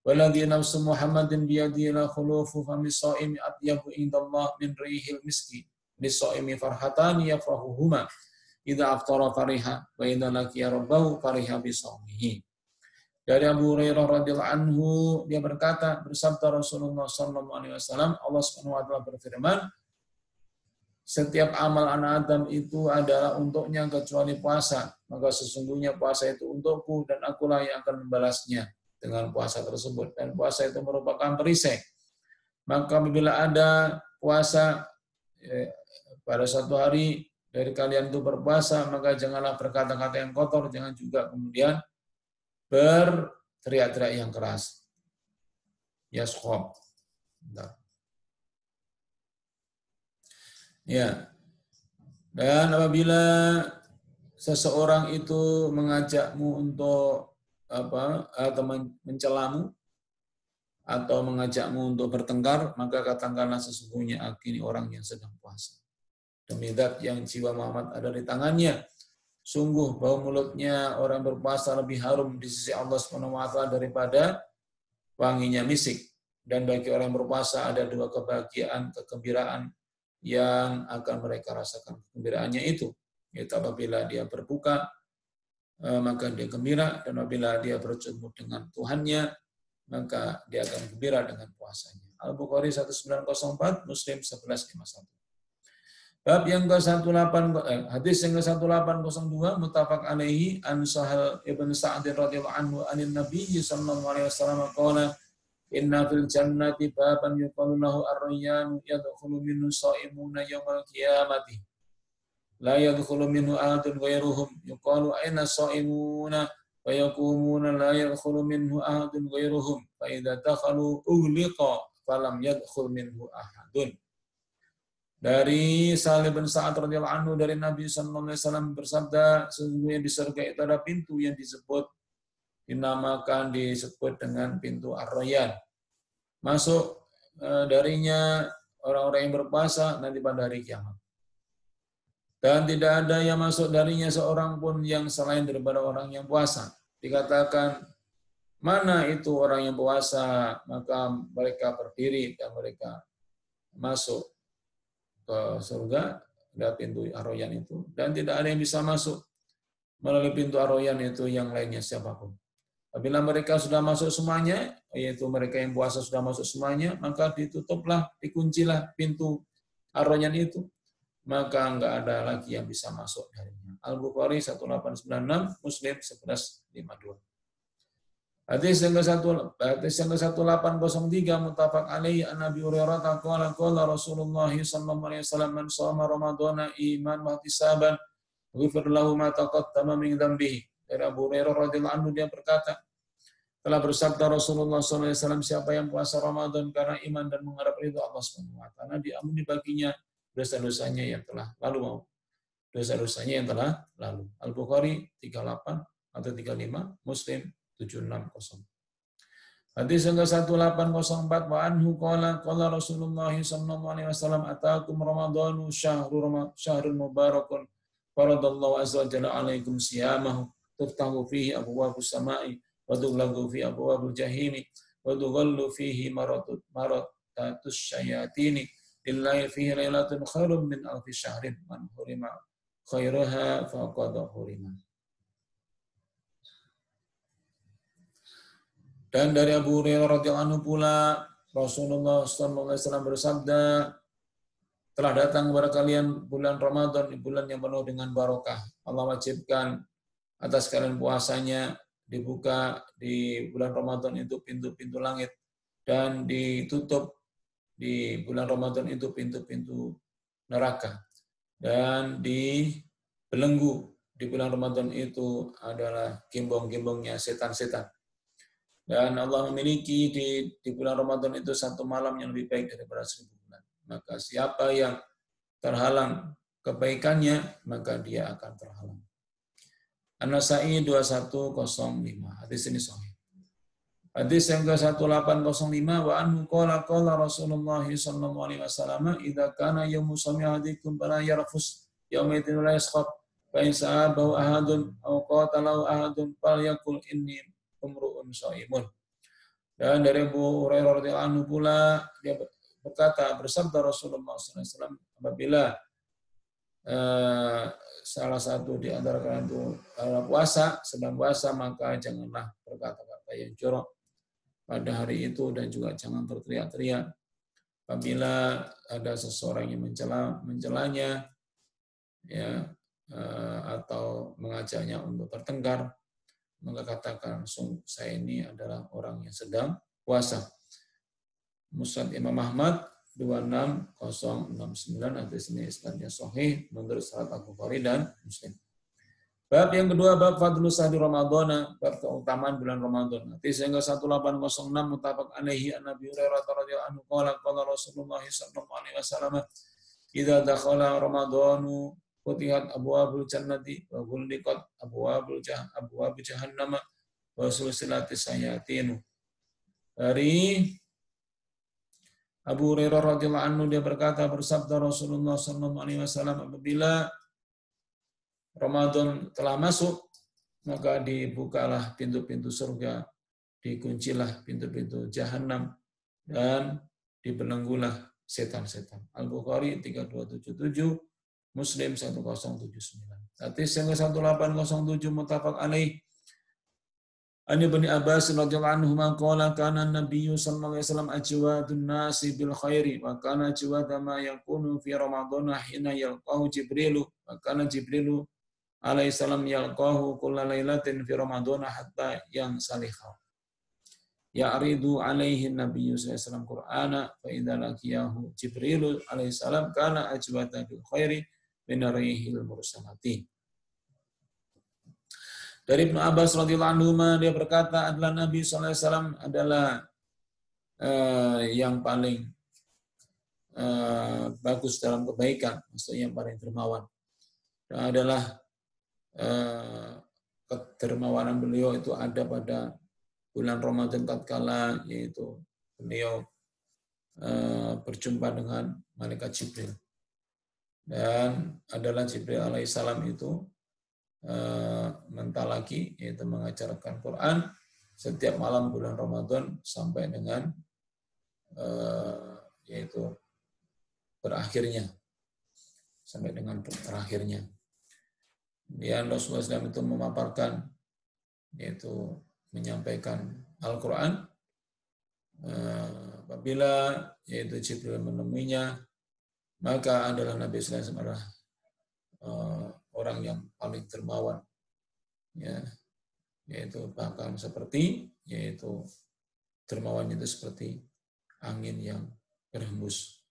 waladhi nafsu Muhammadin bi yadihi la khulufu fa misa'imi atyabu indallah min rihil miski lisa'imi farhatan yafrahuhuma idza aftara fariha wa idza laqiya rabbahu fariha bi shaumihi. Dari Abu Hurairah radhiyallahu anhu dia berkata, bersabda Rasulullah sallallahu alaihi wasallam, Allah Subhanahu wa taala berfirman, setiap amal anak Adam itu adalah untuknya kecuali puasa. Maka sesungguhnya puasa itu untukku dan akulah yang akan membalasnya dengan puasa tersebut. Dan puasa itu merupakan perisai. Maka bila ada puasa pada suatu hari dari kalian itu berpuasa, maka janganlah berkata-kata yang kotor, jangan juga kemudian berteriak-teriak yang keras. Yaskhab. Ya. Dan apabila seseorang itu mengajakmu untuk atau mencelamu atau mengajakmu untuk bertengkar, maka katakanlah sesungguhnya aku ini orang yang sedang puasa. Demi zat yang jiwa Muhammad ada di tangannya, sungguh bau mulutnya orang berpuasa lebih harum di sisi Allah Subhanahu wa taala daripada wanginya misik. Dan bagi orang berpuasa ada dua kebahagiaan, kegembiraan yang akan mereka rasakan. Kegembiraannya itu, yaitu apabila dia berbuka, maka dia gembira, dan apabila dia berjumpa dengan Tuhannya, maka dia akan gembira dengan puasanya. Al-Bukhari 1904, Muslim 1151. Bab yang hadis yang ke-1802 muttafaq alaihi an Sahal ibn Sa'ad radhiyallahu anhu anin Nabiyyi sallallahu alaihi wasallam qala inna fil jannati baban yuqalu lahu ar-rayyan yadkhulu minhu sha'imuna yawmal qiyamati la yadkhulu minhu ahadun ghairuhum yuqalu ayna sha'imuna wa yaqumuna la yadkhulu minhu ahadun ghairuhum fa idza dakhalu ughliqa falam yadkhul minhu ahadun. Dari Sahal bin Sa'ad radhiyallahu anhu dari Nabi sallallahu alaihi wasallam bersabda, sesungguhnya di surga itu ada pintu yang disebut dengan pintu Ar-Rayyan. Masuk darinya orang-orang yang berpuasa nanti pada hari kiamat. Dan tidak ada yang masuk darinya seorang pun yang selain daripada orang yang puasa. dikatakan mana itu orang yang puasa, maka mereka berdiri dan mereka masuk ke surga, ada pintu Ar-Royan itu, dan tidak ada yang bisa masuk melalui pintu Ar-Royan itu yang lainnya siapapun. Apabila mereka sudah masuk semuanya, yaitu mereka yang puasa sudah masuk semuanya, maka ditutuplah, dikuncilah pintu Ar-Royan itu, maka enggak ada lagi yang bisa masuk darinya. Al-Bukhari 1896, Muslim 1152. Hadis yang ke-1803 muttafaq alaihi an Abi Hurairah taqala qala Rasulullah sallallahu alaihi wasallam man shoma Ramadhana iman wa ihtisaban ghufir lahu ma taqaddama min dhanbihi. Dari Abu Hurairah radhiyallahu anhu dia berkata, telah bersabda Rasulullah sallallahu alaihi wasallam, siapa yang puasa Ramadan karena iman dan mengharap ridha Allah Subhanahu wa taala, diampuni baginya dosa-dosanya yang telah lalu. Al-Bukhari 38 atau 35, Muslim 760. Hadis yang ke-1804 wa anhu qala qala Rasulullah sallallahu alaihi wasallam ataakum Ramadhanu syahrun mubarakun faradallahu azza wa jalla alaikum siyamahu tuftahu fihi abwaabus samaa'i wa tughlaqu fihi abwaabul jahimi wa tughallu fihi maratatus syayatini lillahi fihi lailatun khairum min alfi syahrin man hurima khairaha faqad hurima. Dan dari Abu Hurairah radhiyallahu anhu pula Rasulullah sallallahu alaihi wasallam bersabda, telah datang kepada kalian bulan Ramadan, bulan yang penuh dengan barokah. Allah wajibkan atas kalian puasanya, dibuka di bulan Ramadan itu pintu-pintu langit, dan ditutup di bulan Ramadan itu pintu-pintu neraka, dan dibelenggu di bulan Ramadan itu adalah gimbong-gimbongnya setan-setan. Dan Allah memiliki di bulan Ramadan itu satu malam yang lebih baik daripada 1000 bulan. Maka siapa yang terhalang kebaikannya, maka dia akan terhalang. An-Nasa'i 2105. Hadis ini sahih. Hadis yang ke-1805 wa anhu qala qala Rasulullah sallallahu alaihi wasallam idza kana yawmu sami'atikum fala yarfus yawma idin la yasqab fa in sa'abahu ahadun aw qatalahu ahadun falyaqul inni umru'un sha'imun. Dan dari Abu Hurairah radhiyallahu anhu pula dia berkata, bersabda Rasulullah sallallahu alaihi wasallam, apabila salah satu di antara kalian itu sedang puasa, maka janganlah berkata-kata yang jorok pada hari itu, dan juga jangan berteriak-teriak. Apabila ada seseorang yang mencelanya, ya, atau mengajaknya untuk bertengkar, maka katakan, saya ini adalah orang yang sedang puasa. Musnad Imam Ahmad 26069, hadis ini isnadnya sahih menurut syarat Al-Bukhari dan Muslim. Bab yang kedua, bab fadlus sahri Ramadhana, bab keutamaan bulan Ramadan. Hadis yang ke-1806 muttafaq alaihi an Abi Hurairah radhiyallahu anhu qala qala Rasulullah sallallahu alaihi wasallam idza dakhala Ramadhanu futihat abwaabul jannati wa ghulliqat abwaabu jahannam wa sulsilatis sayyatin. Dari Abu Hurairah radhiyallahu anhu dia berkata, bersabda Rasulullah sallallahu alaihi wasallam, apabila Ramadan telah masuk, maka dibukalah pintu-pintu surga, dikuncilah pintu-pintu jahanam, dan dibelenggulah setan-setan. Al-Bukhari 3277, Muslim 1079. Hadis yang ke-1807 muttafaq alaih. Ani bin Abbas radhiyallahu anhu maqala kana an-nabiy sallallahu alaihi wasallam ajwadun nasi bil khairi wa kana ajwada ma yakunu fi Ramadan hina yalqahu Jibril wa kana Jibril alaihi salam yalqahu kulla lailatin fi Ramadan hatta yang salihah ya'ridu alaihi an-nabiy sallallahu alaihi wasallam Qur'ana fa idza laqiyahu Jibril alaihi salam kana ajwada bil khairi min rihil mursalati. Dari Ibnu Abbas radhiyallahu anhu dia berkata, adalah Nabi sallallahu alaihi wasallam adalah yang paling bagus dalam kebaikan, maksudnya yang paling dermawan. Dan adalah kedermawanan beliau itu ada pada bulan Ramadan tatkala, yaitu beliau berjumpa dengan malaikat Jibril. Dan adalah Jibril alaihi salam itu mentalaki, yaitu mengajarkan Quran setiap malam bulan Ramadan sampai dengan yaitu berakhirnya, sampai dengan terakhirnya. Kemudian Rasulullah SAW itu memaparkan, yaitu menyampaikan Al-Quran. Apabila yaitu Jibril menemuinya, maka adalah Nabi Sallallahu Alaihi Wasallam adalah orang yang paling dermawan, ya, yaitu bahkan seperti, yaitu dermawannya itu seperti angin yang berhembus,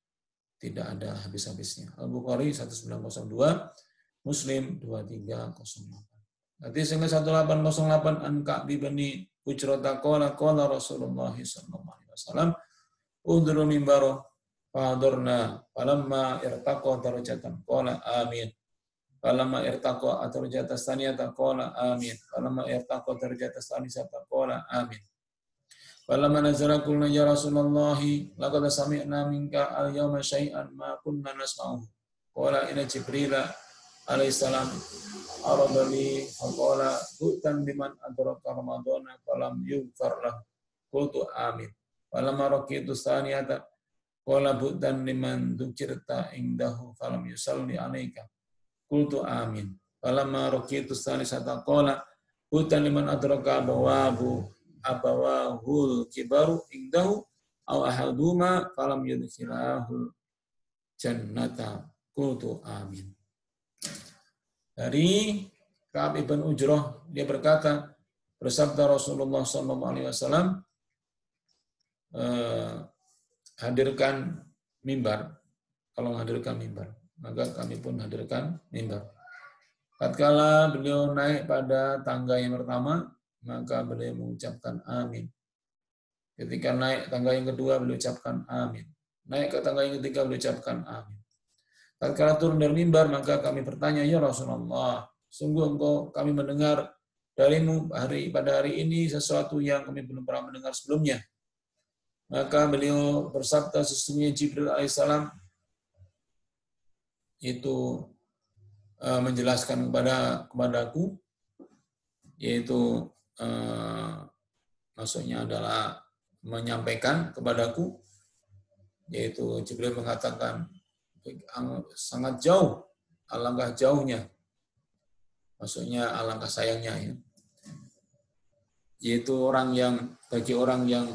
tidak ada habis-habisnya. Al-Bukhari 1902, Muslim 2308. Nanti sehingga 1808 An-Ka'bi bani Ujrata qala qala Rasulullah sallallahu alaihi wasallam unduru mimbaro fadurna falamma irtaqa darajatan qala amin falamma irtaqa darajatan saniyatan qala amin falamma irtaqa darajatan saniyatan qala amin falamma nazara qulna ya Rasulullah laqad sami'na minka al-yawma syai'an ma kunna nasma'u qala inna Jibrila alaihissalam aradani faqala tu'tan biman adraka ramadana falam yughfar lahu qultu amin falamma raqitu saniyata qala bu'dan liman dzukirta indahu falam yusalli alayka qultu amin falamma raqitu saniyata qala bu'dan liman adraka bawabu abawahul kibaru indahu aw ahaduma falam yudkhilahu jannata qultu amin. Dari Ka'ab ibn Ujrah, dia berkata, bersabda Rasulullah SAW, hadirkan mimbar. Kalau menghadirkan mimbar, maka kami pun hadirkan mimbar. Tatkala beliau naik pada tangga yang pertama, maka beliau mengucapkan amin. Ketika naik tangga yang kedua, beliau ucapkan amin. Naik ke tangga yang ketiga, beliau ucapkan amin. Tatkala turun dari mimbar, maka kami bertanya, ya Rasulullah, sungguh engkau kami mendengar darimu pada hari ini sesuatu yang kami belum pernah mendengar sebelumnya. Maka beliau bersabda, sesungguhnya Jibril alaihissalam itu menjelaskan kepadaku, yaitu maksudnya adalah menyampaikan kepadaku, yaitu Jibril mengatakan, sangat jauh, alangkah jauhnya, maksudnya alangkah sayangnya, ya. Yaitu bagi orang yang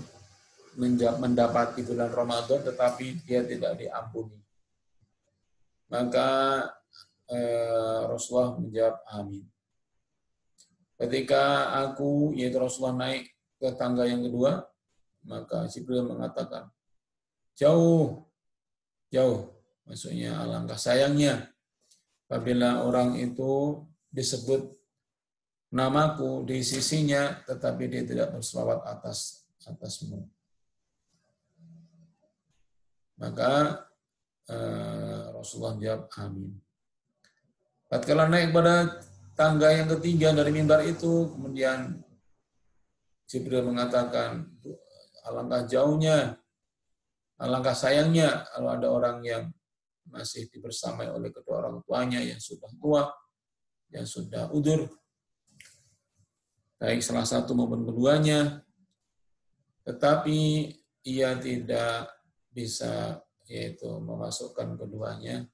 mendapati bulan Ramadan tetapi dia tidak diampuni, maka Rasulullah menjawab amin. Ketika aku, yaitu Rasulullah, naik ke tangga yang kedua, maka Jibril mengatakan jauh, maksudnya alangkah sayangnya apabila orang itu disebut namaku di sisinya tetapi dia tidak berselawat atasmu. Maka Rasulullah jawab amin. Tatkala naik pada tangga yang ketiga dari mimbar itu, kemudian Jibril mengatakan alangkah jauhnya, alangkah sayangnya kalau ada orang yang masih dibersamai oleh kedua orang tuanya yang sudah tua, yang sudah udzur, baik salah satu maupun keduanya, tetapi ia tidak bisa, yaitu memasukkan keduanya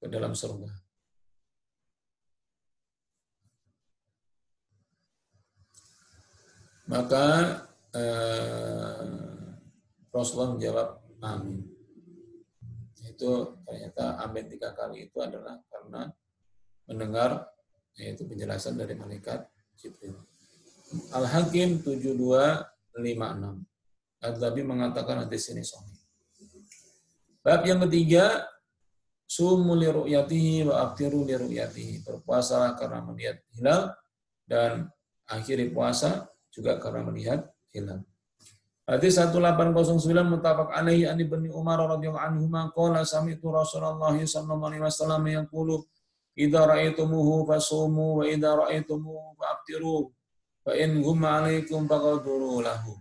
ke dalam surga. Maka Rasulullah menjawab amin. Itu ternyata amin 3 kali itu adalah karena mendengar, yaitu penjelasan dari malaikat Jibril. Al Hakim 7256. Al-Nabi mengatakan hadis ini sahih. Bab yang ketiga, sumu li ru'yatihi wa aftiru li ru'yatihi. Berpuasalah karena melihat hilal dan akhiri puasa juga karena melihat hilal. Hadis 1809 muttafaq alaihi an Ibnu Umar radhiyallahu anhuma qala sami'tu Rasulullah sallallahu alaihi wasallam yaqulu idza ra'aitumuhu fasumu wa idza ra'aitumuhu fa'tiru fa in humma 'alaikum faqaduru lahu.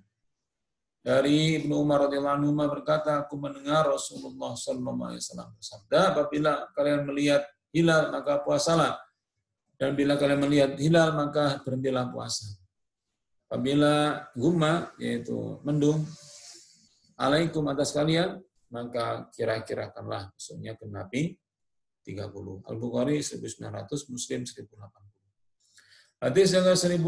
Dari Ibnu Umar radhiyallahu anhuma berkata, aku mendengar Rasulullah sallallahu alaihi wasallam bersabda, apabila kalian melihat hilal maka puasalah, Dan bila kalian melihat hilal, maka berhentilah puasa. Apabila gumma, yaitu mendung, alaikum atas kalian, maka kira-kirakanlah, maksudnya kenapi 30. Al-Bukhari 1900, Muslim 1080. Hadis yang 1810,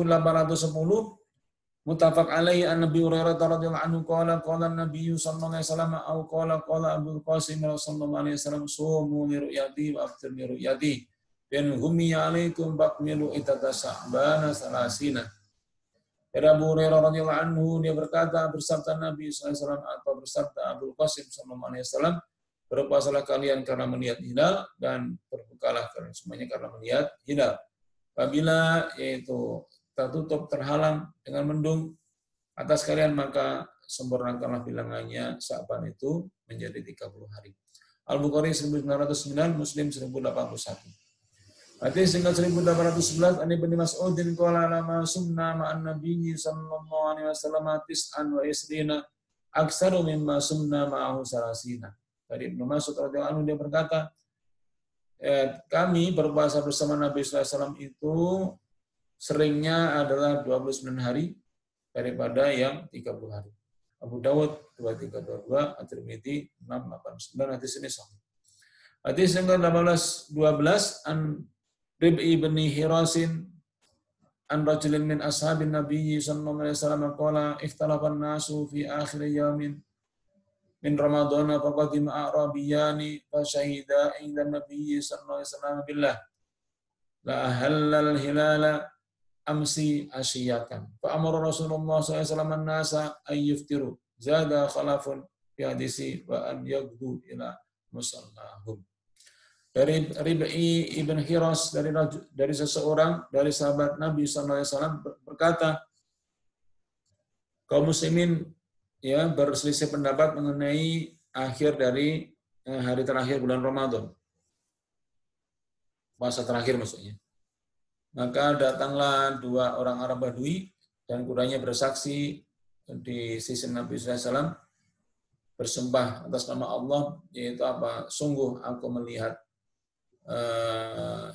muttafaq alaihi an Abi Hurairah radhiyallahu anhu qala qala Nabi sallallahu alaihi wasallam au qala qala Abu Qasim sallallahu alaihi wasallam sumu li ru'yati wa aftir li ru'yati bin hummi alaikum baqmilu itata sa'bana salasina. Abu Hurairah radhiyallahu anhu dia berkata bersabda Nabi sallallahu alaihi wasallam atau bersabda Abu Qasim sallallahu alaihi wasallam berpuasalah kalian karena melihat hilal dan berbukalah kalian semuanya karena melihat hilal. Apabila yaitu tertutup terhalang dengan mendung atas kalian maka sempurnakanlah bilangannya Sya'ban itu menjadi 30 hari. Al-Bukhari 1909, Muslim 1081. Hadis singkat 1811 an Ibnu Mas'ud qala lama sumna ma'an nabiyyi sallallahu alaihi wasallam tis'an wa isrina aktsaru mimma sumna ma'ahu salasina. Dari Ibnu Mas'ud radhiyallahu anhu dia berkata kami berpuasa bersama Nabi sallallahu alaihi wasallam itu seringnya adalah 29 hari daripada yang 30 hari. Abu Daud 2322, At-Tirmidzi 689. Hadis ini sahih. Hadis yang ke-1812 an Rib'i bin Hirasin an rajulin min ashabin Nabi sallallahu alaihi wasallam qala iftalafan nasu fi akhir yawmin min Ramadhana faqadima Arabiyani fa syahida inda Nabi sallallahu alaihi wasallam billah la halal hilala amsi asyiatan. Fa amara Rasulullah SAW an-nasa ayyuftiru. Zada khalafun fi hadisi wa an yaqdu ila musallahum. Dari Rib'i ibn Hiras dari seseorang dari sahabat Nabi sallallahu alaihi wasallam berkata, kaum muslimin ya berselisih pendapat mengenai akhir dari hari terakhir bulan Ramadan. Puasa terakhir maksudnya. Maka datanglah dua orang Arab Badui dan kudanya bersaksi di sisi Nabi sallallahu alaihi wasallam bersumpah atas nama Allah yaitu apa? Sungguh aku melihat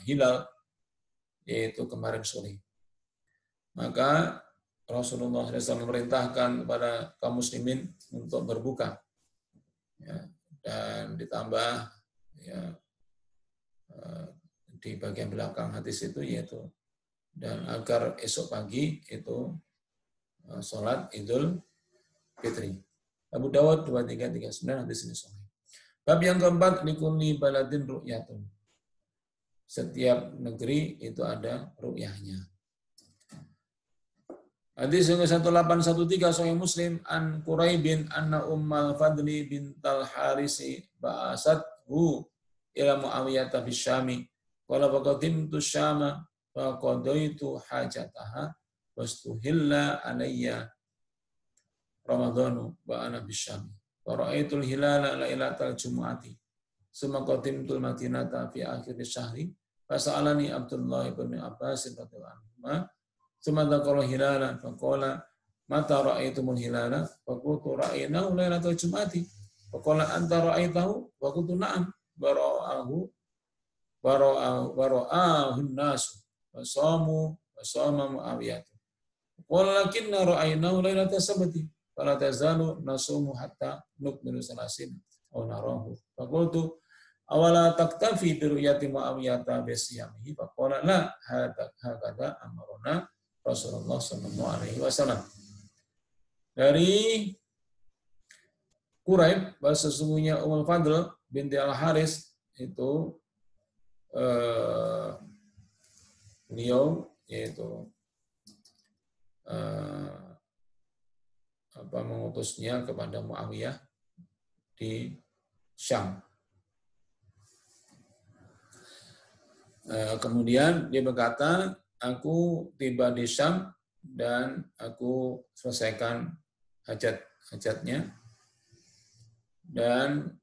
hilal yaitu kemarin sore. Maka Rasulullah sallallahu alaihi wasallam memerintahkan kepada kaum muslimin untuk berbuka. Ya, dan ditambah ya di bagian belakang hadis itu yaitu dan agar esok pagi itu sholat Idul Fitri. Abu Dawud 2339 hadis ini sahih. Bab yang keempat likulli baladin ru'yatun. Setiap negeri itu ada ru'yahnya. Hadis yang 1813 sahih Muslim an Quraibin anna Ummal Fadli bintal Harisi ba'asathu ila Muawiyah fi Syami. Qala faqadimtu syama faqadaitu hajataha wastuhilla alayya ramadhanu wa ana bisyam faraitul hilala lailatal jumu'ati summa qadimtul madinata fi akhir syahri fasalani Abdullah bin Abbas radhiyallahu anhu summa dzakara hilala faqala mata raaitumul hilala faqultu ra'aynahu lailatal jumu'ati faqala anta ra'aitahu wa qultu na'am bara'ahu wara'ahun nasu wasamu wasama Muawiyah walakinna ra'aynahu lailata sabti fala tazalu nasumu hatta nukmilu salasin aw narahu faqultu awala taktafi bi ru'yati Muawiyah bisyamihi faqala la hadza amarna Rasulullah sallallahu alaihi wasallam. Dari Quraib bahwa sesungguhnya Ummul Fadl binti Al-Haris itu beliau yaitu mengutusnya kepada Muawiyah di Syam. Kemudian dia berkata, aku tiba di Syam dan aku selesaikan hajatnya dan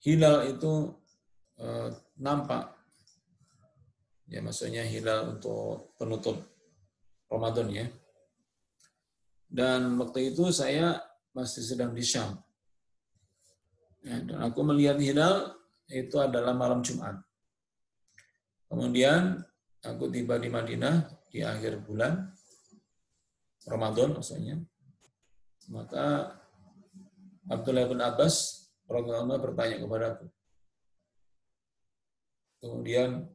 hilal itu nampak, ya maksudnya hilal untuk penutup Ramadan ya. Dan waktu itu saya masih sedang di Syam. Ya, dan aku melihat hilal itu adalah malam Jumat. Kemudian aku tiba di Madinah di akhir bulan Ramadan maksudnya. Maka Abdullah bin Abbas radhiyallahu anhu bertanya kepadaku. Kemudian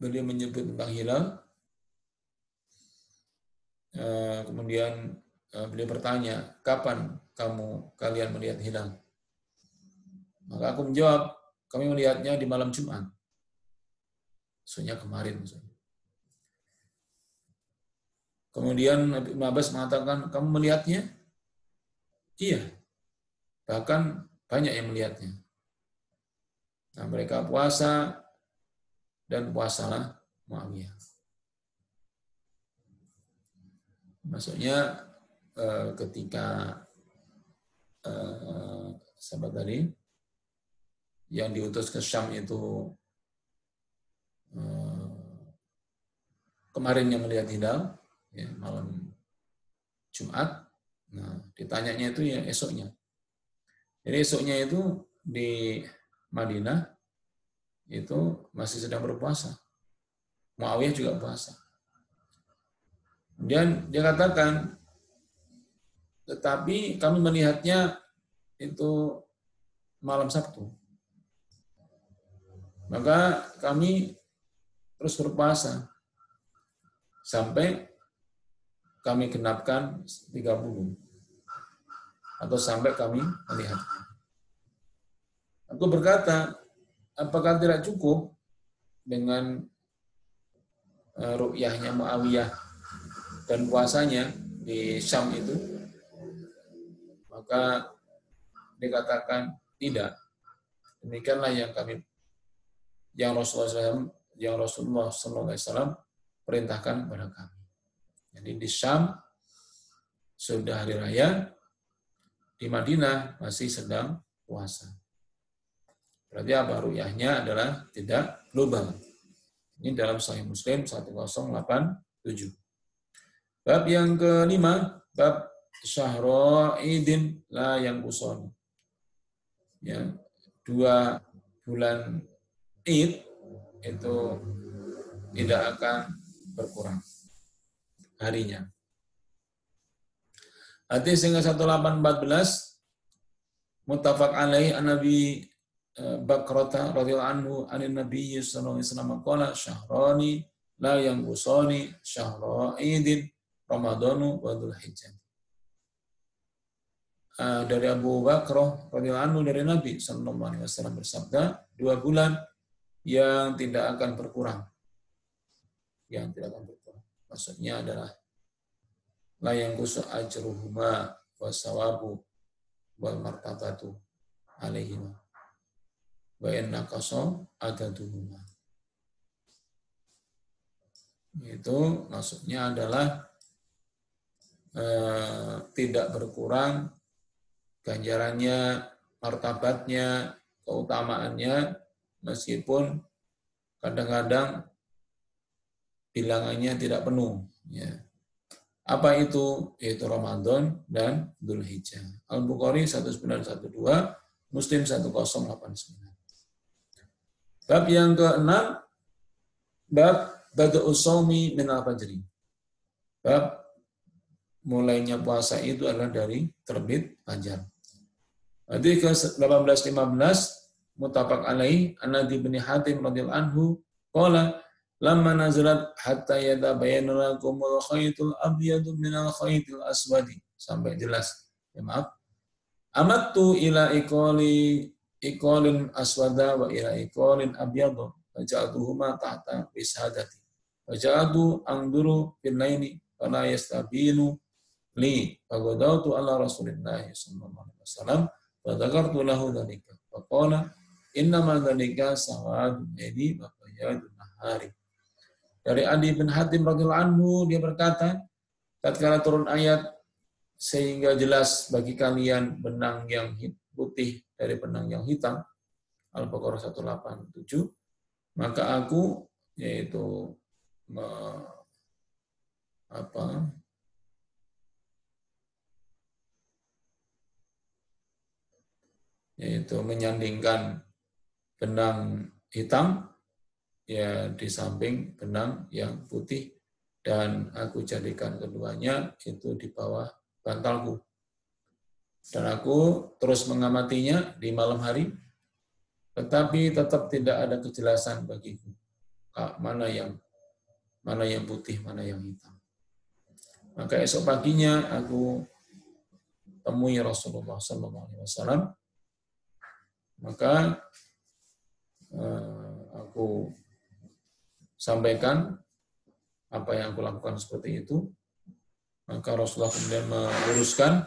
beliau menyebut tentang hilal. Kemudian beliau bertanya, kapan kalian melihat hilal? Maka aku menjawab, kami melihatnya di malam Jumat. Maksudnya kemarin. Kemudian Ibnu Abbas mengatakan, kamu melihatnya? Iya. Bahkan banyak yang melihatnya. Nah, mereka puasa dan puasalah Muawiyah. Maksudnya ketika sahabat tadi yang diutus ke Syam itu kemarin yang melihat hilal ya, malam Jumat. Nah, ditanyanya itu ya esoknya. Jadi esoknya itu di Madinah itu masih sedang berpuasa. Muawiyah juga puasa. Kemudian dia katakan, tetapi kami melihatnya itu malam Sabtu. Maka kami terus berpuasa sampai kami genapkan 30 atau sampai kami melihatnya. Aku berkata, apakah tidak cukup dengan ru'yahnya Muawiyah dan puasanya di Syam itu? Maka dikatakan tidak. Demikianlah yang Rasulullah SAW perintahkan kepada kami. Jadi di Syam sudah hari raya, di Madinah masih sedang puasa. Berarti apa? Ru'yahnya adalah tidak global. Ini dalam Shahih Muslim 1087. Bab yang kelima, bab syahro'idin la yang kusoni. Ya, 2 bulan Id itu tidak akan berkurang harinya. Hadis yang 1814 muttafaq alaihi an-nabi Bakrata radhiyallahu anhu anin Nabi sallallahu alaihi wasallam qala syahrani la yanqusani syahra idin ramadhanu wa dzulhijjah. Dari Abu Bakar radhiyallahu anhu dari Nabi sallallahu alaihi wasallam bersabda, 2 bulan yang tidak akan berkurang. Yang tidak akan berkurang. Maksudnya adalah la yanqusu ajruhuma wa sawabu wal martabatu alaihim. Bayanna qaso adaduhuma. Itu maksudnya adalah tidak berkurang ganjarannya, martabatnya, keutamaannya, meskipun kadang-kadang bilangannya tidak penuh. Ya. Apa itu? Yaitu Ramadan dan Dzulhijjah. Al-Bukhari 1912, Muslim 1089. Bab yang ke-6, bab bada'us shaumi minal fajri. Bab mulainya puasa itu adalah dari terbit fajar. Hadis ke-1815 muttafaq alaihi an-Nabi bin Hatim radhiyallahu anhu qala lamma nazalat hatta yatabayyana lakumul khaytul abyadu minal khaytil aswadi sampai jelas. Ya, maaf. Amattu ila iqalin aswada wa ila iqalin abyadu faja'aduhuma tahta wishadati faja'adu angduru bilaini fala yastabinu li fagadautu ala rasulillahi sallallahu alaihi wasallam wa dhakartu lahu dhalika faqala innama dhalika sawadu layli wa fayadu nahari. Dari Adi bin Hatim radhiyallahu anhu dia berkata, tatkala turun ayat sehingga jelas bagi kalian benang yang putih dari benang yang hitam, Al-Baqarah 187, maka aku yaitu menyandingkan benang hitam ya di samping benang yang putih, dan aku jadikan keduanya itu di bawah bantalku. Dan aku terus mengamatinya di malam hari, tetapi tetap tidak ada kejelasan bagiku. Mana yang putih, mana yang hitam. Maka esok paginya aku temui Rasulullah SAW. Maka aku sampaikan apa yang aku lakukan seperti itu. Maka Rasulullah kemudian meluruskan,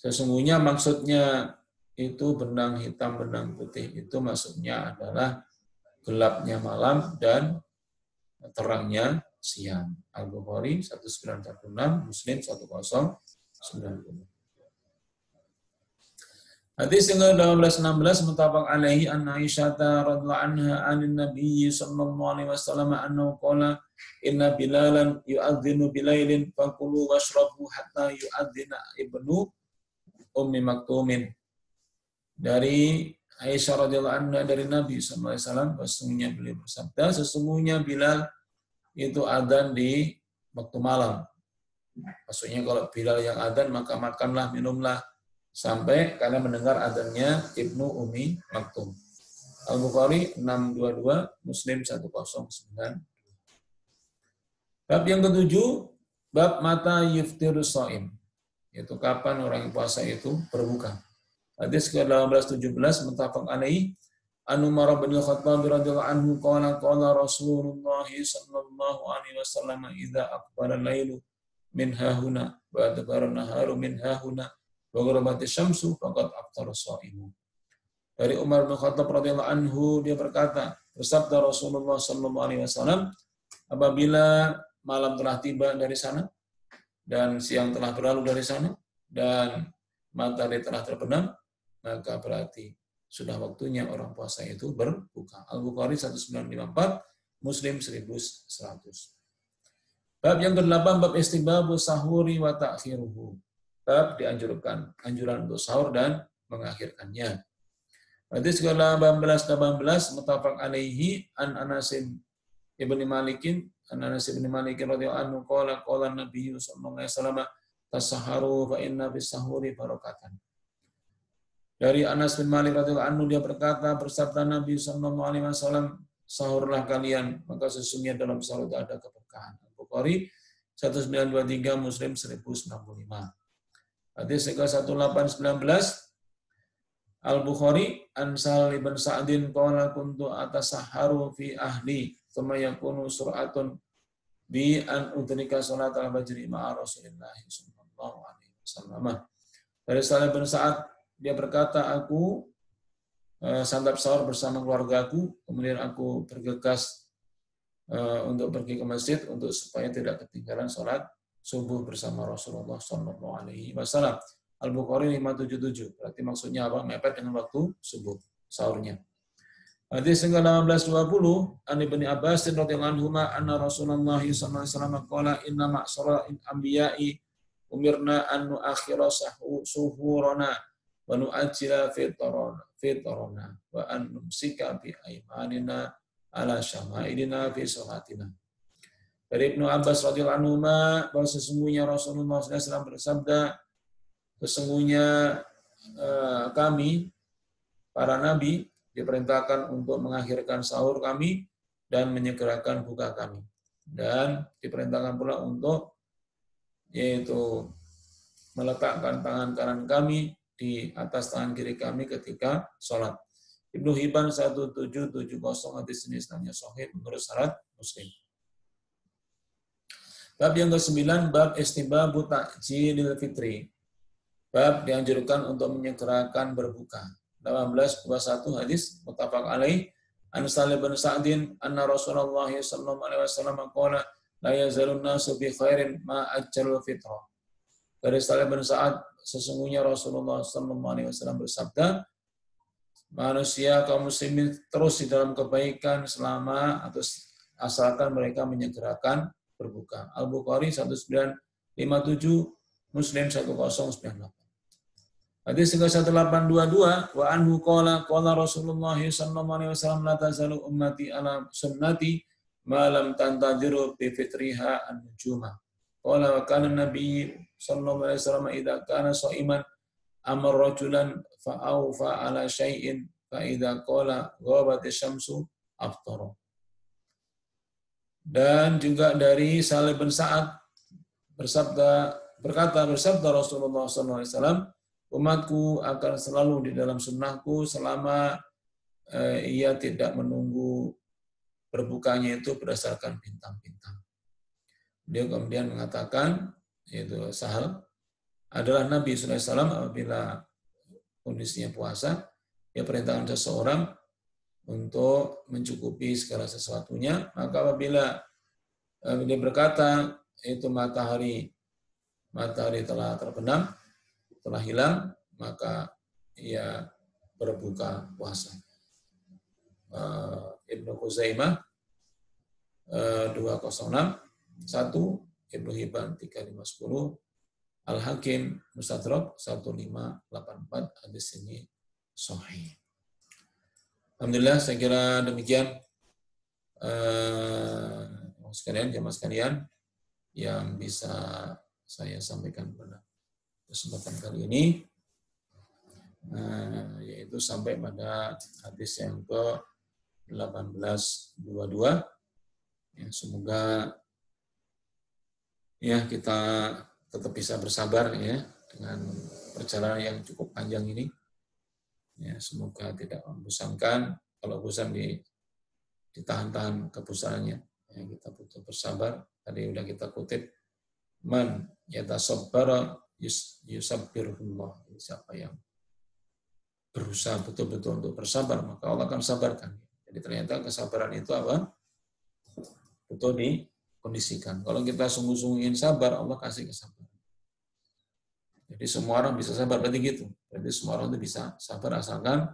sesungguhnya maksudnya itu benang hitam, benang putih itu maksudnya adalah gelapnya malam dan terangnya siang. Al-Bukhari 1916, Muslim 1090. Hadis yang ke-1216 muttafaq alaihi anna Aisyah radhiyallahu anha anin Nabi sallallahu alaihi wasallam annahu qala inna Bilalan yu'adzinu bilailin fakulu washrabu hatta yu'adzina ibnu ummi maktumin. Dari Aisyah radhiyallahu anha dari Nabi sallallahu alaihi wasallam bahwasanya beliau bersabda, sesungguhnya Bilal itu adzan di waktu malam. Maksudnya kalau Bilal yang adzan maka makanlah, minumlah, sampai karena mendengar adanya Ibnu Ummi Maktum. Al-Bukhari 622, Muslim 1092. Bab yang ketujuh, bab mata yuftirus shaim, yaitu kapan orang yang puasa itu berbuka. Hadis ke-1817 muttafaq alaihi an Umar bin Khattab radhiyallahu anhu qala qala Rasulullah sallallahu alaihi wasallam idza aqbala al-lailu min hahuna wa adbara an-naharu min hahuna. Dari Umar bin Khattab radhiyallahu anhu dia berkata, bersabda Rasulullah sallallahu alaihi wasallam, apabila malam telah tiba dari sana dan siang telah berlalu dari sana dan matahari telah terbenam, maka berarti sudah waktunya orang puasa itu berbuka. Al-Bukhari 1954, Muslim 1100. Bab yang ke-8, bab istihbabu sahuri wa ta'khiruhu. Bab dianjurkan, anjuran untuk sahur dan mengakhirkannya. Hadis ke-1818 muttafaq alaihi an Anas bin Malik radhiyallahu anhu qala qala Nabi sallallahu alaihi wasallam tasahharu fa inna bis-sahuri barakatan. Dari Anas bin Malik radhiyallahu anhu dia berkata, bersabda Nabi sallallahu alaihi wasallam, sahurlah kalian, maka sesungguhnya dalam sahur ada keberkahan. Al-Bukhari 1923, Muslim 1065. Hadis ke-1819 Al-Bukhari an Sahal ibn Sa'ad qala kuntu atasahharu fi ahli thumma yakunu sur'atun bi an udrika salat al-fajr ma'a Rasulillah sallallahu alaihi wasallam. Dari Sahal ibn Sa'ad dia berkata, aku santap sahur bersama keluargaku, kemudian aku bergegas untuk pergi ke masjid untuk supaya tidak ketinggalan salat subuh bersama Rasulullah sallallahu alaihi wasallam. Al-Bukhari 577. Berarti maksudnya apa? Mepet dengan waktu subuh sahurnya. Hadis ke-1820 an Ibnu Abbas radhiyallahu anhuma anna Rasulullah sallallahu alaihi wasallam qala inna ma'sara al-anbiya'i umirna an nu'akhira suhurana wa nu'ajjila fitrana wa an numsika bi aymanina ala syama'ilina fi salatina. Dari Ibnu Abbas radhiyallahu anhu bahwa sesungguhnya Rasulullah SAW bersabda, sesungguhnya kami para nabi diperintahkan untuk mengakhirkan sahur kami dan menyegerakan buka kami, dan diperintahkan pula untuk yaitu meletakkan tangan kanan kami di atas tangan kiri kami ketika sholat. Ibnu Hibban 1770, hadis ini isnadnya sahih menurut syarat Muslim. Bab yang ke-9, bab istihbabu ta'jilil fitri. Bab dianjurkan untuk menyegerakan berbuka. 1821 hadis muttafaq alaih an Sa'd bin Sa'd anna Rasulullah sallallahu alaihi wasallam qala la yazalun nasu bi khairin ma ajjalul fitra. Dari Sa'd bin Sa'd, sesungguhnya Rasulullah sallallahu alaihi wasallam bersabda, manusia kaum muslimin terus di dalam kebaikan selama atau asalkan mereka menyegerakan berbuka. Al-Bukhari 1957, Muslim 1098. Hadis 3822, wa anhu qala qala Rasulullah sallallahu alaihi wasallam la tazalu ummati ala sunnati ma lam tantajiru bi fitriha an-nujuma. Qala wa kana nabi sallallahu alaihi wasallam idza kana shaiman amara rajulan fa awfa ala syai'in fa idza qala ghabat asy-syamsu aftara. Dan juga dari Sahal ibn Sa'ad bersabda Rasulullah sallallahu alaihi wasallam, umatku akan selalu di dalam sunnahku selama ia tidak menunggu berbukanya itu berdasarkan bintang-bintang. Dia kemudian mengatakan, yaitu Sahal, adalah Nabi sallallahu alaihi wasallam apabila kondisinya puasa, dia perintahkan seseorang untuk mencukupi segala sesuatunya. Maka apabila dia berkata, itu matahari telah terbenam, telah hilang, maka ia berbuka puasa. Ibnu Huzaimah 206, 1, Ibnu Hibban 3510, Al Hakim Mustadrak 1584. Hadis ini sahih. Alhamdulillah, saya kira demikian jemaah sekalian yang bisa saya sampaikan pada kesempatan kali ini, yaitu sampai pada hadis yang ke-1822. Ya, semoga ya kita tetap bisa bersabar ya dengan perjalanan yang cukup panjang ini. Ya, semoga tidak membosankan. Kalau bosan ditahan-tahan kebosanannya. Ya, kita butuh bersabar. Tadi sudah kita kutip, man yatasabbara yusabbirullah. Siapa yang berusaha betul-betul untuk bersabar, maka Allah akan sabarkan. Jadi ternyata kesabaran itu apa? Betul dikondisikan. Kalau kita sungguh-sungguh ingin sabar, Allah kasih kesabaran. Jadi semua orang bisa sabar, berarti gitu. Berarti semua orang itu bisa sabar asalkan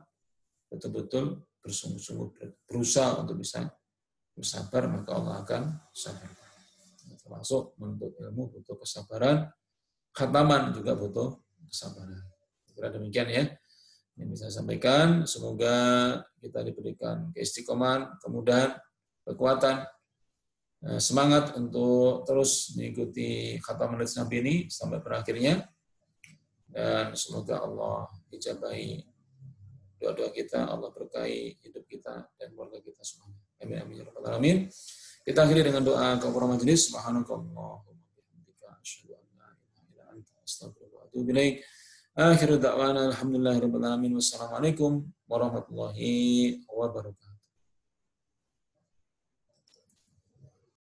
betul-betul bersungguh-sungguh berusaha untuk bisa bersabar, maka Allah akan sabar. Termasuk menuntut ilmu butuh kesabaran. Khataman juga butuh kesabaran. Kira demikian ya yang bisa saya sampaikan. Semoga kita diberikan keistiqomahan, kemudahan, kekuatan, semangat untuk terus mengikuti Khataman Hadits Nabi ini sampai berakhirnya. Dan semoga Allah ijabahi doa-doa kita, Allah berkahi hidup kita dan keluarga kita semuanya. Amin amin ya rabbal alamin. Kita akhiri dengan doa kepada majelis. Subhanakallahumma wa bihamdika asyhadu an la ilaha illa anta astaghfiruka wa atubu ilaik. Akhiru da'wana alhamdulillahirabbil alamin. Wassalamualaikum warahmatullahi wabarakatuh.